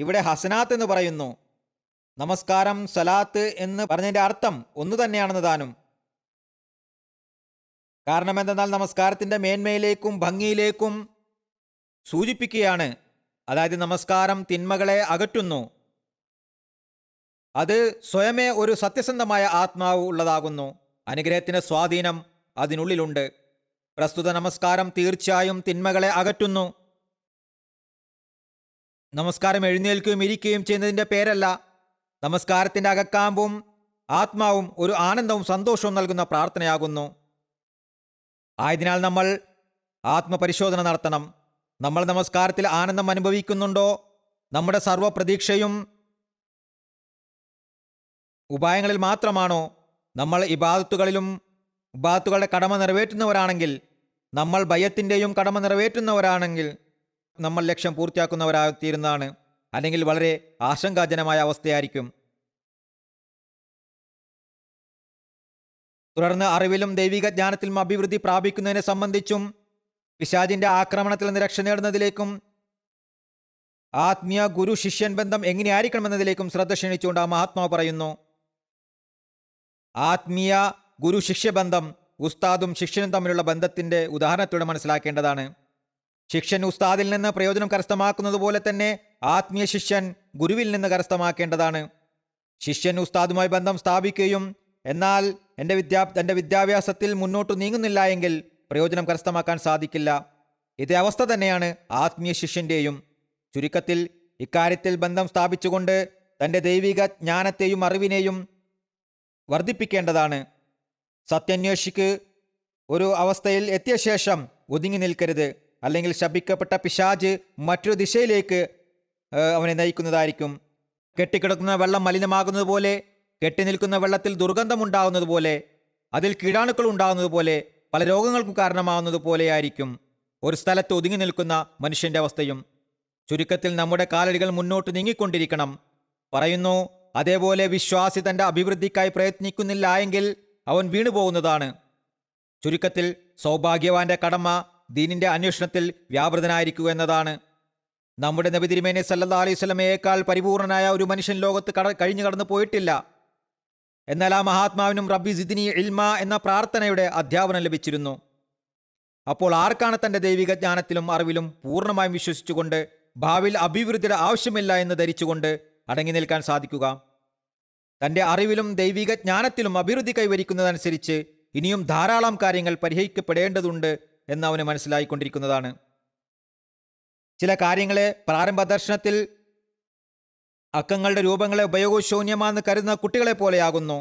ഇവിടെ ഹസനാത്ത് എന്ന് പറയുന്നു. നമസ്കാരം സലാത്ത് എന്ന് പറഞ്ഞതിൻ്റെ അർത്ഥം ഒന്നു തന്നെയാണെന്ന് താനും. കാരണം എന്തെന്നാൽ നമസ്കാരത്തിൻ്റെ മേന്മയിലേക്കും ഭംഗിയിലേക്കും സൂചിപ്പിക്കുകയാണ്. അതായത് നമസ്കാരം തിന്മകളെ അകറ്റുന്നു. അത് സ്വയമേ ഒരു സത്യസന്ധമായ ആത്മാവ് ഉള്ളതാകുന്നു. അനുഗ്രഹത്തിൻ്റെ സ്വാധീനം അതിനുള്ളിലുണ്ട്. പ്രസ്തുത നമസ്കാരം തീർച്ചയായും തിന്മകളെ അകറ്റുന്നു. നമസ്കാരം എഴുന്നേൽക്കുകയും ഇരിക്കുകയും ചെയ്യുന്നതിൻ്റെ പേരല്ല. നമസ്കാരത്തിൻ്റെ അകക്കാമ്പും ആത്മാവും ഒരു ആനന്ദവും സന്തോഷവും നൽകുന്ന പ്രാർത്ഥനയാകുന്നു. ആയതിനാൽ നമ്മൾ ആത്മപരിശോധന നടത്തണം. നമ്മൾ നമസ്കാരത്തിൽ ആനന്ദം അനുഭവിക്കുന്നുണ്ടോ? നമ്മുടെ സർവപ്രതീക്ഷയും ഉപായങ്ങളിൽ മാത്രമാണോ? നമ്മൾ ഇബാദത്തുകളിലും ഇബാദത്തുകളുടെ കടമ നിറവേറ്റുന്നവരാണെങ്കിൽ, നമ്മൾ ഭയത്തിൻ്റെയും കടമ നിറവേറ്റുന്നവരാണെങ്കിൽ നമ്മൾ ലക്ഷ്യം പൂർത്തിയാക്കുന്നവരായിത്തീരുന്നതാണ്. അല്ലെങ്കിൽ വളരെ ആശങ്കാജനമായ അവസ്ഥയായിരിക്കും. തുടർന്ന് അറിവിലും ദൈവിക ജ്ഞാനത്തിലും അഭിവൃദ്ധി പ്രാപിക്കുന്നതിനെ സംബന്ധിച്ചും പിശാചിൻ്റെ ആക്രമണത്തിൽ നിന്ന് രക്ഷ നേടുന്നതിലേക്കും ആത്മീയ ഗുരു ശിഷ്യൻ ബന്ധം എങ്ങനെയായിരിക്കണമെന്നതിലേക്കും ശ്രദ്ധ ക്ഷണിച്ചുകൊണ്ട് ആ മഹാത്മാവ് പറയുന്നു. ആത്മീയ ഗുരു ശിഷ്യ ബന്ധം ഉസ്താദും ശിഷ്യനും തമ്മിലുള്ള ബന്ധത്തിൻ്റെ ഉദാഹരണത്തോടെ മനസ്സിലാക്കേണ്ടതാണ്. ശിഷ്യൻ ഉസ്താദിൽ നിന്ന് പ്രയോജനം കരസ്ഥമാക്കുന്നത് പോലെ തന്നെ ആത്മീയ ശിഷ്യൻ ഗുരുവിൽ നിന്ന് കരസ്ഥമാക്കേണ്ടതാണ്. ശിഷ്യൻ ഉസ്താദുമായി ബന്ധം സ്ഥാപിക്കുകയും എന്നാൽ തൻ്റെ വിദ്യാഭ്യാസത്തിൽ മുന്നോട്ട് നീങ്ങുന്നില്ല എങ്കിൽ പ്രയോജനം കരസ്ഥമാക്കാൻ സാധിക്കില്ല. ഇതേ അവസ്ഥ തന്നെയാണ് ആത്മീയ ശിഷ്യൻ്റെയും. ചുരുക്കത്തിൽ ഇക്കാര്യത്തിൽ ബന്ധം സ്ഥാപിച്ചുകൊണ്ട് തൻ്റെ ദൈവിക ജ്ഞാനത്തെയും അറിവിനെയും വർദ്ധിപ്പിക്കേണ്ടതാണ്. സത്യാന്വേഷിക്ക് ഒരു അവസ്ഥയിൽ എത്തിയ ശേഷം ഒതുങ്ങി നിൽക്കരുത്. അല്ലെങ്കിൽ ശപിക്കപ്പെട്ട പിശാച് മറ്റൊരു ദിശയിലേക്ക് അവനെ നയിക്കുന്നതായിരിക്കും. കെട്ടിക്കിടക്കുന്ന വെള്ളം മലിനമാകുന്നത് പോലെ, കെട്ടി നിൽക്കുന്ന വെള്ളത്തിൽ ദുർഗന്ധമുണ്ടാകുന്നത് പോലെ, അതിൽ കീടാണുക്കൾ ഉണ്ടാകുന്നത് പോലെ, പല രോഗങ്ങൾക്കും കാരണമാകുന്നത് പോലെയായിരിക്കും ഒരു സ്ഥലത്ത് ഒതുങ്ങി നിൽക്കുന്ന മനുഷ്യൻ്റെ അവസ്ഥയും. ചുരുക്കത്തിൽ നമ്മുടെ കാലടികൾ മുന്നോട്ട് നീങ്ങിക്കൊണ്ടിരിക്കണം. പറയുന്നു, അതേപോലെ വിശ്വാസി തൻ്റെ അഭിവൃദ്ധിക്കായി പ്രയത്നിക്കുന്നില്ല എങ്കിൽ അവൻ വീണുപോകുന്നതാണ്. ചുരുക്കത്തിൽ സൗഭാഗ്യവാന്റെ കടമ ദീനിൻ്റെ അന്വേഷണത്തിൽ വ്യാപൃതനായിരിക്കുക എന്നതാണ്. നമ്മുടെ നബി തിരുമേനി സല്ലല്ലാഹു അലൈഹി വസല്ലമയേക്കാൾ പരിപൂർണനായ ഒരു മനുഷ്യൻ ലോകത്ത് കടന്നു പോയിട്ടില്ല. എന്നാൽ ആ മഹാത്മാവിനും റബ്ബി സിദ്നി ഇൽമ എന്ന പ്രാർത്ഥനയുടെ അധ്യാപനം ലഭിച്ചിരുന്നു. അപ്പോൾ ആർക്കാണ് തൻ്റെ ദൈവിക ജ്ഞാനത്തിലും അറിവിലും പൂർണ്ണമായും വിശ്വസിച്ചുകൊണ്ട് ഭാവിയിൽ അഭിവൃദ്ധിയുടെ ആവശ്യമില്ല എന്ന് ധരിച്ചുകൊണ്ട് അടങ്ങി നിൽക്കാൻ സാധിക്കുക? തൻ്റെ അറിവിലും ദൈവിക ജ്ഞാനത്തിലും അഭിവൃദ്ധി കൈവരിക്കുന്നതനുസരിച്ച് ഇനിയും ധാരാളം കാര്യങ്ങൾ പരിഹരിക്കപ്പെടേണ്ടതുണ്ട് എന്നവന് മനസ്സിലായിക്കൊണ്ടിരിക്കുന്നതാണ്. ചില കാര്യങ്ങളെ പ്രാരംഭ ദർശനത്തിൽ അക്കങ്ങളുടെ രൂപങ്ങളെ ഉപയോഗശൂന്യമാണെന്ന് കരുതുന്ന കുട്ടികളെ പോലെയാകുന്നു.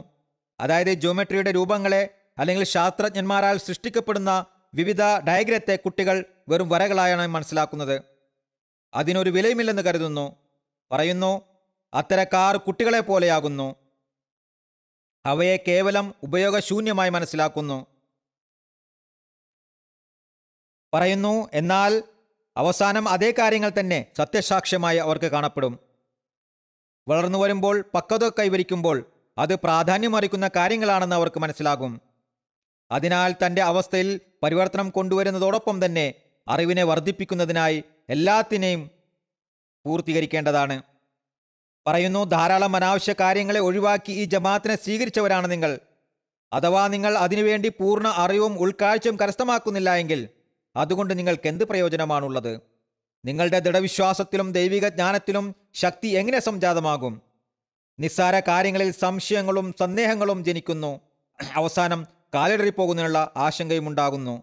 അതായത് ജ്യോമെട്രിയുടെ രൂപങ്ങളെ അല്ലെങ്കിൽ ശാസ്ത്രജ്ഞന്മാരാൽ സൃഷ്ടിക്കപ്പെടുന്ന വിവിധ ഡയഗ്രത്തെ കുട്ടികൾ വെറും വരകളായാണ് മനസ്സിലാക്കുന്നത്. അതിനൊരു വിലയുമില്ലെന്ന് കരുതുന്നു. പറയുന്നു, അത്തരക്കാർ കുട്ടികളെ പോലെയാകുന്നു. അവയെ കേവലം ഉപയോഗശൂന്യമായി മനസ്സിലാക്കുന്നു. പറയുന്നു, എന്നാൽ അവസാനം അതേ കാര്യങ്ങൾ തന്നെ സത്യസാക്ഷ്യമായി അവർക്ക് കാണപ്പെടും. വളർന്നു വരുമ്പോൾ പക്വത കൈവരിക്കുമ്പോൾ അത് പ്രാധാന്യമറിക്കുന്ന കാര്യങ്ങളാണെന്ന് അവർക്ക് മനസ്സിലാകും. അതിനാൽ തൻ്റെ അവസ്ഥയിൽ പരിവർത്തനം കൊണ്ടുവരുന്നതോടൊപ്പം തന്നെ അറിവിനെ വർദ്ധിപ്പിക്കുന്നതിനായി എല്ലാത്തിനെയും പൂർത്തീകരിക്കേണ്ടതാണ്. പറയുന്നു, ധാരാളം അനാവശ്യ കാര്യങ്ങളെ ഒഴിവാക്കി ഈ ജമാഅത്തിനെ സ്വീകരിച്ചവരാണ് നിങ്ങൾ. അഥവാ നിങ്ങൾ അതിനുവേണ്ടി പൂർണ്ണ അറിവും ഉൾക്കാഴ്ചയും കരസ്ഥമാക്കുന്നില്ല എങ്കിൽ അതുകൊണ്ട് നിങ്ങൾക്ക് എന്ത് പ്രയോജനമാണുള്ളത്? നിങ്ങളുടെ ദൃഢവിശ്വാസത്തിലും ദൈവിക ജ്ഞാനത്തിലും ശക്തി എങ്ങനെ സംജാതമാകും? നിസ്സാര കാര്യങ്ങളിൽ സംശയങ്ങളും സന്ദേഹങ്ങളും ജനിക്കുന്നു. അവസാനം കാലിടറിപ്പോകുന്നതിനുള്ള ആശങ്കയും ഉണ്ടാകുന്നു.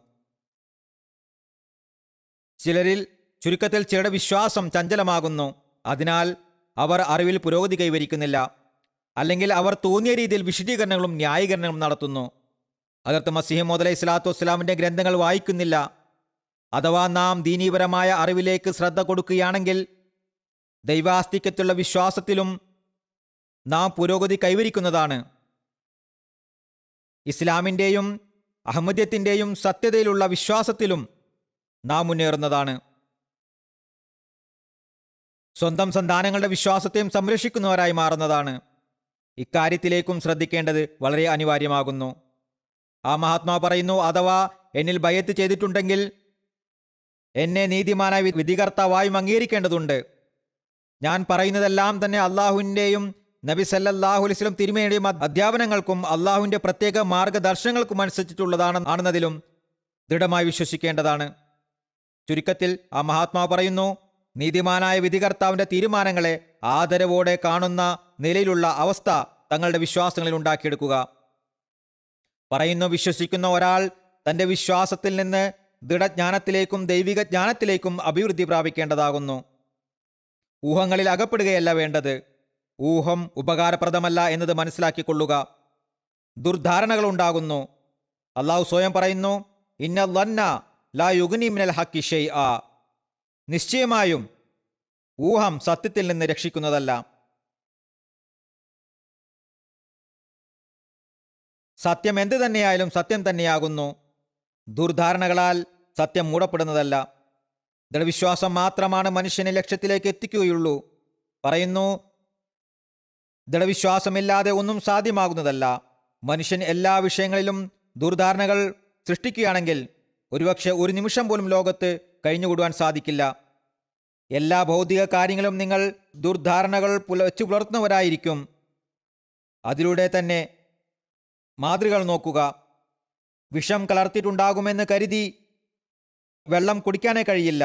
ചിലരിൽ ചുരുക്കത്തിൽ ചിലരുടെ വിശ്വാസം ചഞ്ചലമാകുന്നു. അതിനാൽ അവർ അറിവിൽ പുരോഗതി കൈവരിക്കുന്നില്ല. അല്ലെങ്കിൽ അവർ തോന്നിയ രീതിയിൽ വിശദീകരണങ്ങളും ന്യായീകരണങ്ങളും നടത്തുന്നു. അതിർത്ത് മസീഹ് മൗഊദ് അലൈഹി സ്വലാത്തു വസ്സലാമിൻ്റെ ഗ്രന്ഥങ്ങൾ വായിക്കുന്നില്ല. അഥവാ നാം ദീനീപരമായ അറിവിലേക്ക് ശ്രദ്ധ കൊടുക്കുകയാണെങ്കിൽ ദൈവാസ്തിക്യത്തിലുള്ള വിശ്വാസത്തിലും നാം പുരോഗതി കൈവരിക്കുന്നതാണ്. ഇസ്ലാമിൻ്റെയും അഹമ്മദിയത്തിൻ്റെയും സത്യതയിലുള്ള വിശ്വാസത്തിലും നാം മുന്നേറുന്നതാണ്. സ്വന്തം സന്താനങ്ങളുടെ വിശ്വാസത്തെയും സംരക്ഷിക്കുന്നവരായി മാറുന്നതാണ്. ഇക്കാര്യത്തിലേക്കും ശ്രദ്ധിക്കേണ്ടത് വളരെ അനിവാര്യമാകുന്നു. ആ മഹാത്മാവ് പറയുന്നു, അഥവാ എന്നിൽ ബയത്ത് ചെയ്തിട്ടുണ്ടെങ്കിൽ എന്നെ നീതിമാനായ വിധികർത്താവായും അംഗീകരിക്കേണ്ടതുണ്ട്. ഞാൻ പറയുന്നതെല്ലാം തന്നെ അള്ളാഹുവിൻ്റെയും നബി സല്ലല്ലാഹു അലൈഹി വസല്ലം തിരുമേനിയുടെയും അധ്യാപനങ്ങൾക്കും അള്ളാഹുവിൻ്റെ പ്രത്യേക മാർഗദർശനങ്ങൾക്കും അനുസരിച്ചിട്ടുള്ളതാണെന്നതിലും ദൃഢമായി വിശ്വസിക്കേണ്ടതാണ്. ചുരുക്കത്തിൽ ആ മഹാത്മാവ് പറയുന്നു, നീതിമാനായ വിധികർത്താവിൻ്റെ തീരുമാനങ്ങളെ ആദരവോടെ കാണുന്ന നിലയിലുള്ള അവസ്ഥ തങ്ങളുടെ വിശ്വാസങ്ങളിൽ ഉണ്ടാക്കിയെടുക്കുക. പറയുന്നു, വിശ്വസിക്കുന്ന ഒരാൾ തൻ്റെ വിശ്വാസത്തിൽ നിന്ന് ദൃഢജ്ഞാനത്തിലേക്കും ദൈവിക ജ്ഞാനത്തിലേക്കും അഭിവൃദ്ധി പ്രാപിക്കേണ്ടതാകുന്നു. ഊഹങ്ങളിൽ അകപ്പെടുകയല്ല വേണ്ടത്. ഊഹം ഉപകാരപ്രദമല്ല എന്നത് മനസ്സിലാക്കിക്കൊള്ളുക. ദുർധാരണകൾ ഉണ്ടാകുന്നു. അള്ളാഹു സ്വയം പറയുന്നു, ഇന്ന ലന്ന ലാ യുഗ്നി മിനൽ ഹഖി ശൈഅ. നിശ്ചയമായും ഊഹം സത്യത്തിൽ നിന്ന് രക്ഷിക്കുന്നതല്ല. സത്യം എന്ത് തന്നെയായാലും സത്യം തന്നെയാകുന്നു. ദുർധാരണകളാൽ സത്യം മൂടപ്പെടുന്നതല്ല. ദൃഢവിശ്വാസം മാത്രമാണ് മനുഷ്യനെ ലക്ഷ്യത്തിലേക്ക് എത്തിക്കുകയുള്ളൂ. പറയുന്നു, ദൃഢവിശ്വാസമില്ലാതെ ഒന്നും സാധ്യമാകുന്നതല്ല. മനുഷ്യൻ എല്ലാ വിഷയങ്ങളിലും ദുർധാരണകൾ സൃഷ്ടിക്കുകയാണെങ്കിൽ ഒരുപക്ഷെ ഒരു നിമിഷം പോലും ലോകത്ത് കഴിഞ്ഞുകൂടുവാൻ സാധിക്കില്ല. എല്ലാ ഭൗതിക കാര്യങ്ങളും നിങ്ങൾ ദുർധാരണകൾ വെച്ചു പുലർത്തുന്നവരായിരിക്കും. അതിലൂടെ തന്നെ മാതൃകൾ നോക്കുക. വിഷം കലർത്തിയിട്ടുണ്ടാകുമെന്ന് കരുതി വെള്ളം കുടിക്കാനേ കഴിയില്ല.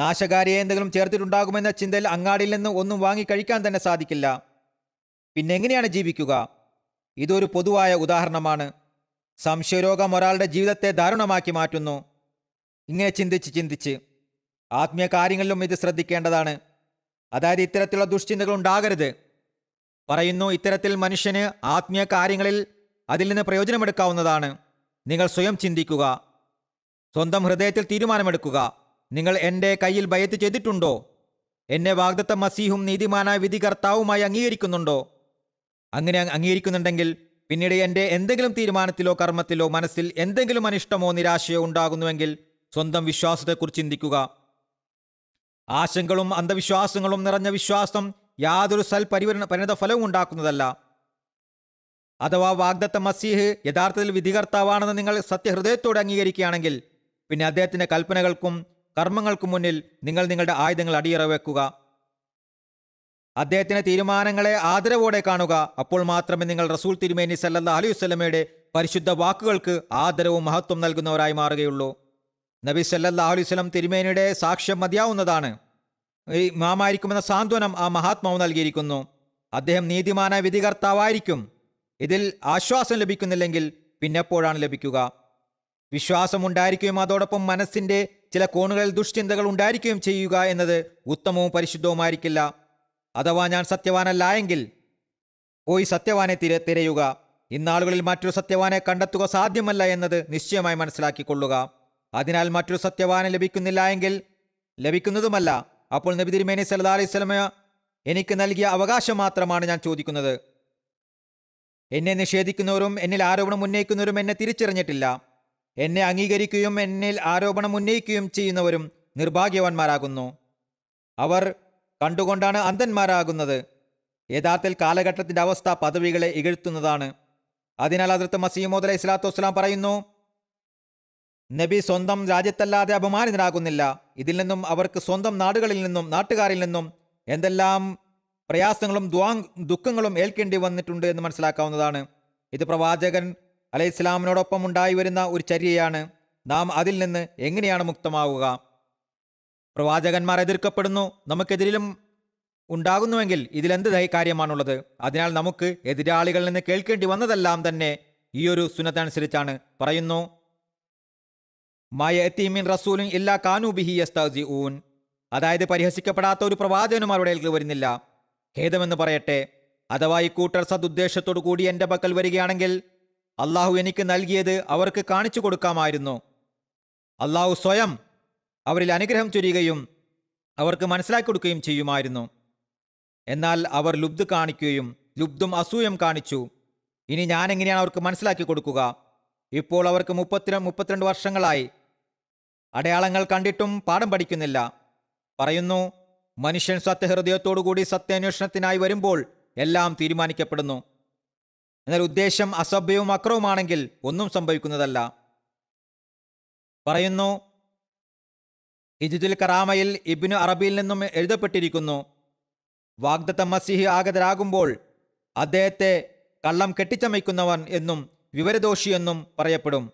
നാശകാരിയെ എന്തെങ്കിലും ചേർത്തിട്ടുണ്ടാകുമെന്ന ചിന്തയിൽ അങ്ങാടിയിൽ നിന്ന് ഒന്നും വാങ്ങി കഴിക്കാൻ തന്നെ സാധിക്കില്ല. പിന്നെ എങ്ങനെയാണ് ജീവിക്കുക? ഇതൊരു പൊതുവായ ഉദാഹരണമാണ്. സംശയരോഗം ഒരാളുടെ ജീവിതത്തെ ദാരുണമാക്കി മാറ്റുന്നു. ഇങ്ങനെ ചിന്തിച്ച് ചിന്തിച്ച് ആത്മീയ കാര്യങ്ങളിലും ഇത് ശ്രദ്ധിക്കേണ്ടതാണ്. അതായത് ഇത്തരത്തിലുള്ള ദുഷ്ചിന്തകൾ ഉണ്ടാകരുത്. പറയുന്നു, ഇത്തരത്തിൽ മനുഷ്യന് ആത്മീയ കാര്യങ്ങളിൽ അതിൽ നിന്ന് പ്രയോജനമെടുക്കാവുന്നതാണ്. നിങ്ങൾ സ്വയം ചിന്തിക്കുക. സ്വന്തം ഹൃദയത്തിൽ തീരുമാനമെടുക്കുക. നിങ്ങൾ എൻ്റെ കയ്യിൽ ബയത്ത് ചെയ്തിട്ടുണ്ടോ? എന്നെ വാഗ്ദത്ത മസീഹും നീതിമാനായ വിധികർത്താവുമായി അംഗീകരിക്കുന്നുണ്ടോ? അങ്ങനെ അംഗീകരിക്കുന്നുണ്ടെങ്കിൽ പിന്നീട് എൻ്റെ എന്തെങ്കിലും തീരുമാനത്തിലോ കർമ്മത്തിലോ മനസ്സിൽ എന്തെങ്കിലും അനിഷ്ടമോ നിരാശയോ ഉണ്ടാകുന്നുവെങ്കിൽ സ്വന്തം വിശ്വാസത്തെക്കുറിച്ച് ചിന്തിക്കുക. ആശങ്കകളും അന്ധവിശ്വാസങ്ങളും നിറഞ്ഞ വിശ്വാസം യാതൊരു പരിണതഫലവും ഉണ്ടാക്കുന്നതല്ല. അഥവാ വാഗ്ദത്ത മസീഹ് യഥാർത്ഥത്തിൽ വിധികർത്താവാണെന്ന് നിങ്ങൾ സത്യഹൃദയത്തോടെ അംഗീകരിക്കുകയാണെങ്കിൽ പിന്നെ അദ്ദേഹത്തിൻ്റെ കൽപ്പനകൾക്കും കർമ്മങ്ങൾക്കും മുന്നിൽ നിങ്ങൾ നിങ്ങളുടെ ആയുധങ്ങൾ അടിയറ വെക്കുക. അദ്ദേഹത്തിൻ്റെ തീരുമാനങ്ങളെ ആദരവോടെ കാണുക. അപ്പോൾ മാത്രമേ നിങ്ങൾ റസൂൽ തിരുമേനി സല്ലല്ലാഹു അലൈഹി വസല്ലമയുടെ പരിശുദ്ധ വാക്കുകൾക്ക് ആദരവും മഹത്വം നൽകുന്നവരായി മാറുകയുള്ളൂ. നബി സല്ലല്ലാഹു അലൈഹി വസല്ലം തിരുമേനിയുടെ സാക്ഷ്യം മതിയാവുന്നതാണ് ഈ മാമായിരിക്കുമെന്ന സാന്ത്വനം ആ മഹാത്മാവ് നൽകിയിരിക്കുന്നു. അദ്ദേഹം നീതിമാനായ വിധികർത്താവായിരിക്കും. ഇതിൽ ആശ്വാസം ലഭിക്കുന്നില്ലെങ്കിൽ പിന്നെപ്പോഴാണ് ലഭിക്കുക? വിശ്വാസമുണ്ടായിരിക്കുകയും അതോടൊപ്പം മനസ്സിൻ്റെ ചില കോണുകളിൽ ദുഷ്ചിന്തകൾ ഉണ്ടായിരിക്കുകയും ചെയ്യുക എന്നത് ഉത്തമവും പരിശുദ്ധവുമായിരിക്കില്ല. അഥവാ ഞാൻ സത്യവാനല്ല എങ്കിൽ പോയി സത്യവാനെ തിരയുക. ഇന്നാളുകളിൽ മറ്റൊരു സത്യവാനെ കണ്ടെത്തുക സാധ്യമല്ല എന്നത് നിശ്ചയമായി മനസ്സിലാക്കിക്കൊള്ളുക. അതിനാൽ മറ്റൊരു സത്യവാനെ ലഭിക്കുന്നില്ല എങ്കിൽ ലഭിക്കുന്നതുമല്ല. അപ്പോൾ നബി തിരുമേനി സല്ലല്ലാഹു അലൈഹി വസല്ലം എനിക്ക് നൽകിയ അവകാശം മാത്രമാണ് ഞാൻ ചോദിക്കുന്നത്. എന്നെ നിഷേധിക്കുന്നവരും എന്നിൽ ആരോപണം ഉന്നയിക്കുന്നവരും എന്നെ തിരിച്ചറിഞ്ഞിട്ടില്ല. എന്നെ അംഗീകരിക്കുകയും എന്നിൽ ആരോപണം ഉന്നയിക്കുകയും ചെയ്യുന്നവരും നിർഭാഗ്യവാന്മാരാകുന്നു. അവർ കണ്ടുകൊണ്ടാണ് അന്ധന്മാരാകുന്നത്. യഥാർത്ഥത്തിൽ കാലഘട്ടത്തിൻ്റെ അവസ്ഥ പദവികളെ ഇകഴ്ത്തുന്നതാണ്. അതിനാൽ ഹദ്റത്ത് മസീഹ് മൗഊദ് അലൈഹി സ്വലാത്തു വസ്സലാം പറയുന്നു, നബി സ്വന്തം രാജ്യത്തല്ലാതെ അപമാനിതനാകുന്നില്ല. ഇതിൽ നിന്നും അവർക്ക് സ്വന്തം നാടുകളിൽ നിന്നും നാട്ടുകാരിൽ നിന്നും എന്തെല്ലാം പ്രയാസങ്ങളും ദുഃഖങ്ങളും ഏൽക്കേണ്ടി വന്നിട്ടുണ്ട് എന്ന് മനസ്സിലാക്കാവുന്നതാണ്. ഇത് പ്രവാചകൻ അലൈഹി ഇസ്ലാമിനോടൊപ്പം ഉണ്ടായി വരുന്ന ഒരു ചര്യയാണ്. നാം അതിൽ നിന്ന് എങ്ങനെയാണ് മുക്തമാവുക? പ്രവാചകന്മാർ എതിർക്കപ്പെടുന്നു, നമുക്കെതിരിലും ഉണ്ടാകുന്നുവെങ്കിൽ ഇതിലെന്ത് കാര്യമാണുള്ളത്? അതിനാൽ നമുക്ക് എതിരാളികളിൽ നിന്ന് കേൾക്കേണ്ടി വന്നതെല്ലാം തന്നെ ഈയൊരു സുന്നത്തനുസരിച്ചാണ്. പറയുന്നു, മായഅതീമിൻ റസൂലിൻ ഇല്ലാ കാനൂ ബിഹി യസ്തഹ്സിഊൻ. അതായത് പരിഹസിക്കപ്പെടാത്ത ഒരു പ്രവാചകനും അവരുടെ അടുക്കൽ വരുന്നില്ല. ഖേദമെന്ന് പറയട്ടെ, അഥവാ ഇക്കൂട്ടർ സദുദ്ദേശത്തോടു കൂടി എൻ്റെ പക്കൽ വരികയാണെങ്കിൽ അള്ളാഹു എനിക്ക് നൽകിയത് അവർക്ക് കാണിച്ചു കൊടുക്കാമായിരുന്നു. അള്ളാഹു സ്വയം അവരിൽ അനുഗ്രഹം ചൊരിയുകയും അവർക്ക് മനസ്സിലാക്കി കൊടുക്കുകയും ചെയ്യുമായിരുന്നു. എന്നാൽ അവർ ലുബ്ധം അസൂയം കാണിച്ചു. ഇനി ഞാൻ എങ്ങനെയാണ് അവർക്ക് മനസ്സിലാക്കി കൊടുക്കുക? ഇപ്പോൾ അവർക്ക് 32 വർഷങ്ങളായി അടയാളങ്ങൾ കണ്ടിട്ടും പാഠം പഠിക്കുന്നില്ല. പറയുന്നു, മനുഷ്യൻ സത്യഹൃദയത്തോടുകൂടി സത്യാന്വേഷണത്തിനായി വരുമ്പോൾ എല്ലാം തീരുമാനിക്കപ്പെടുന്നു. എന്നാൽ ഉദ്ദേശം അസഭ്യവും അക്രവുമാണെങ്കിൽ ഒന്നും സംഭവിക്കുന്നതല്ല. പറയുന്നു, ഇജ്തുൽ കറാമയിൽ ഇബ്നു അറബിയിൽ നിന്നും എഴുതപ്പെട്ടിരിക്കുന്നു, വാഗ്ദത്ത മസീഹ് ആഗതരാകുമ്പോൾ അദ്ദേഹത്തെ കള്ളം കെട്ടിച്ചമയ്ക്കുന്നവൻ എന്നും വിവരദോഷിയെന്നും പറയപ്പെടും.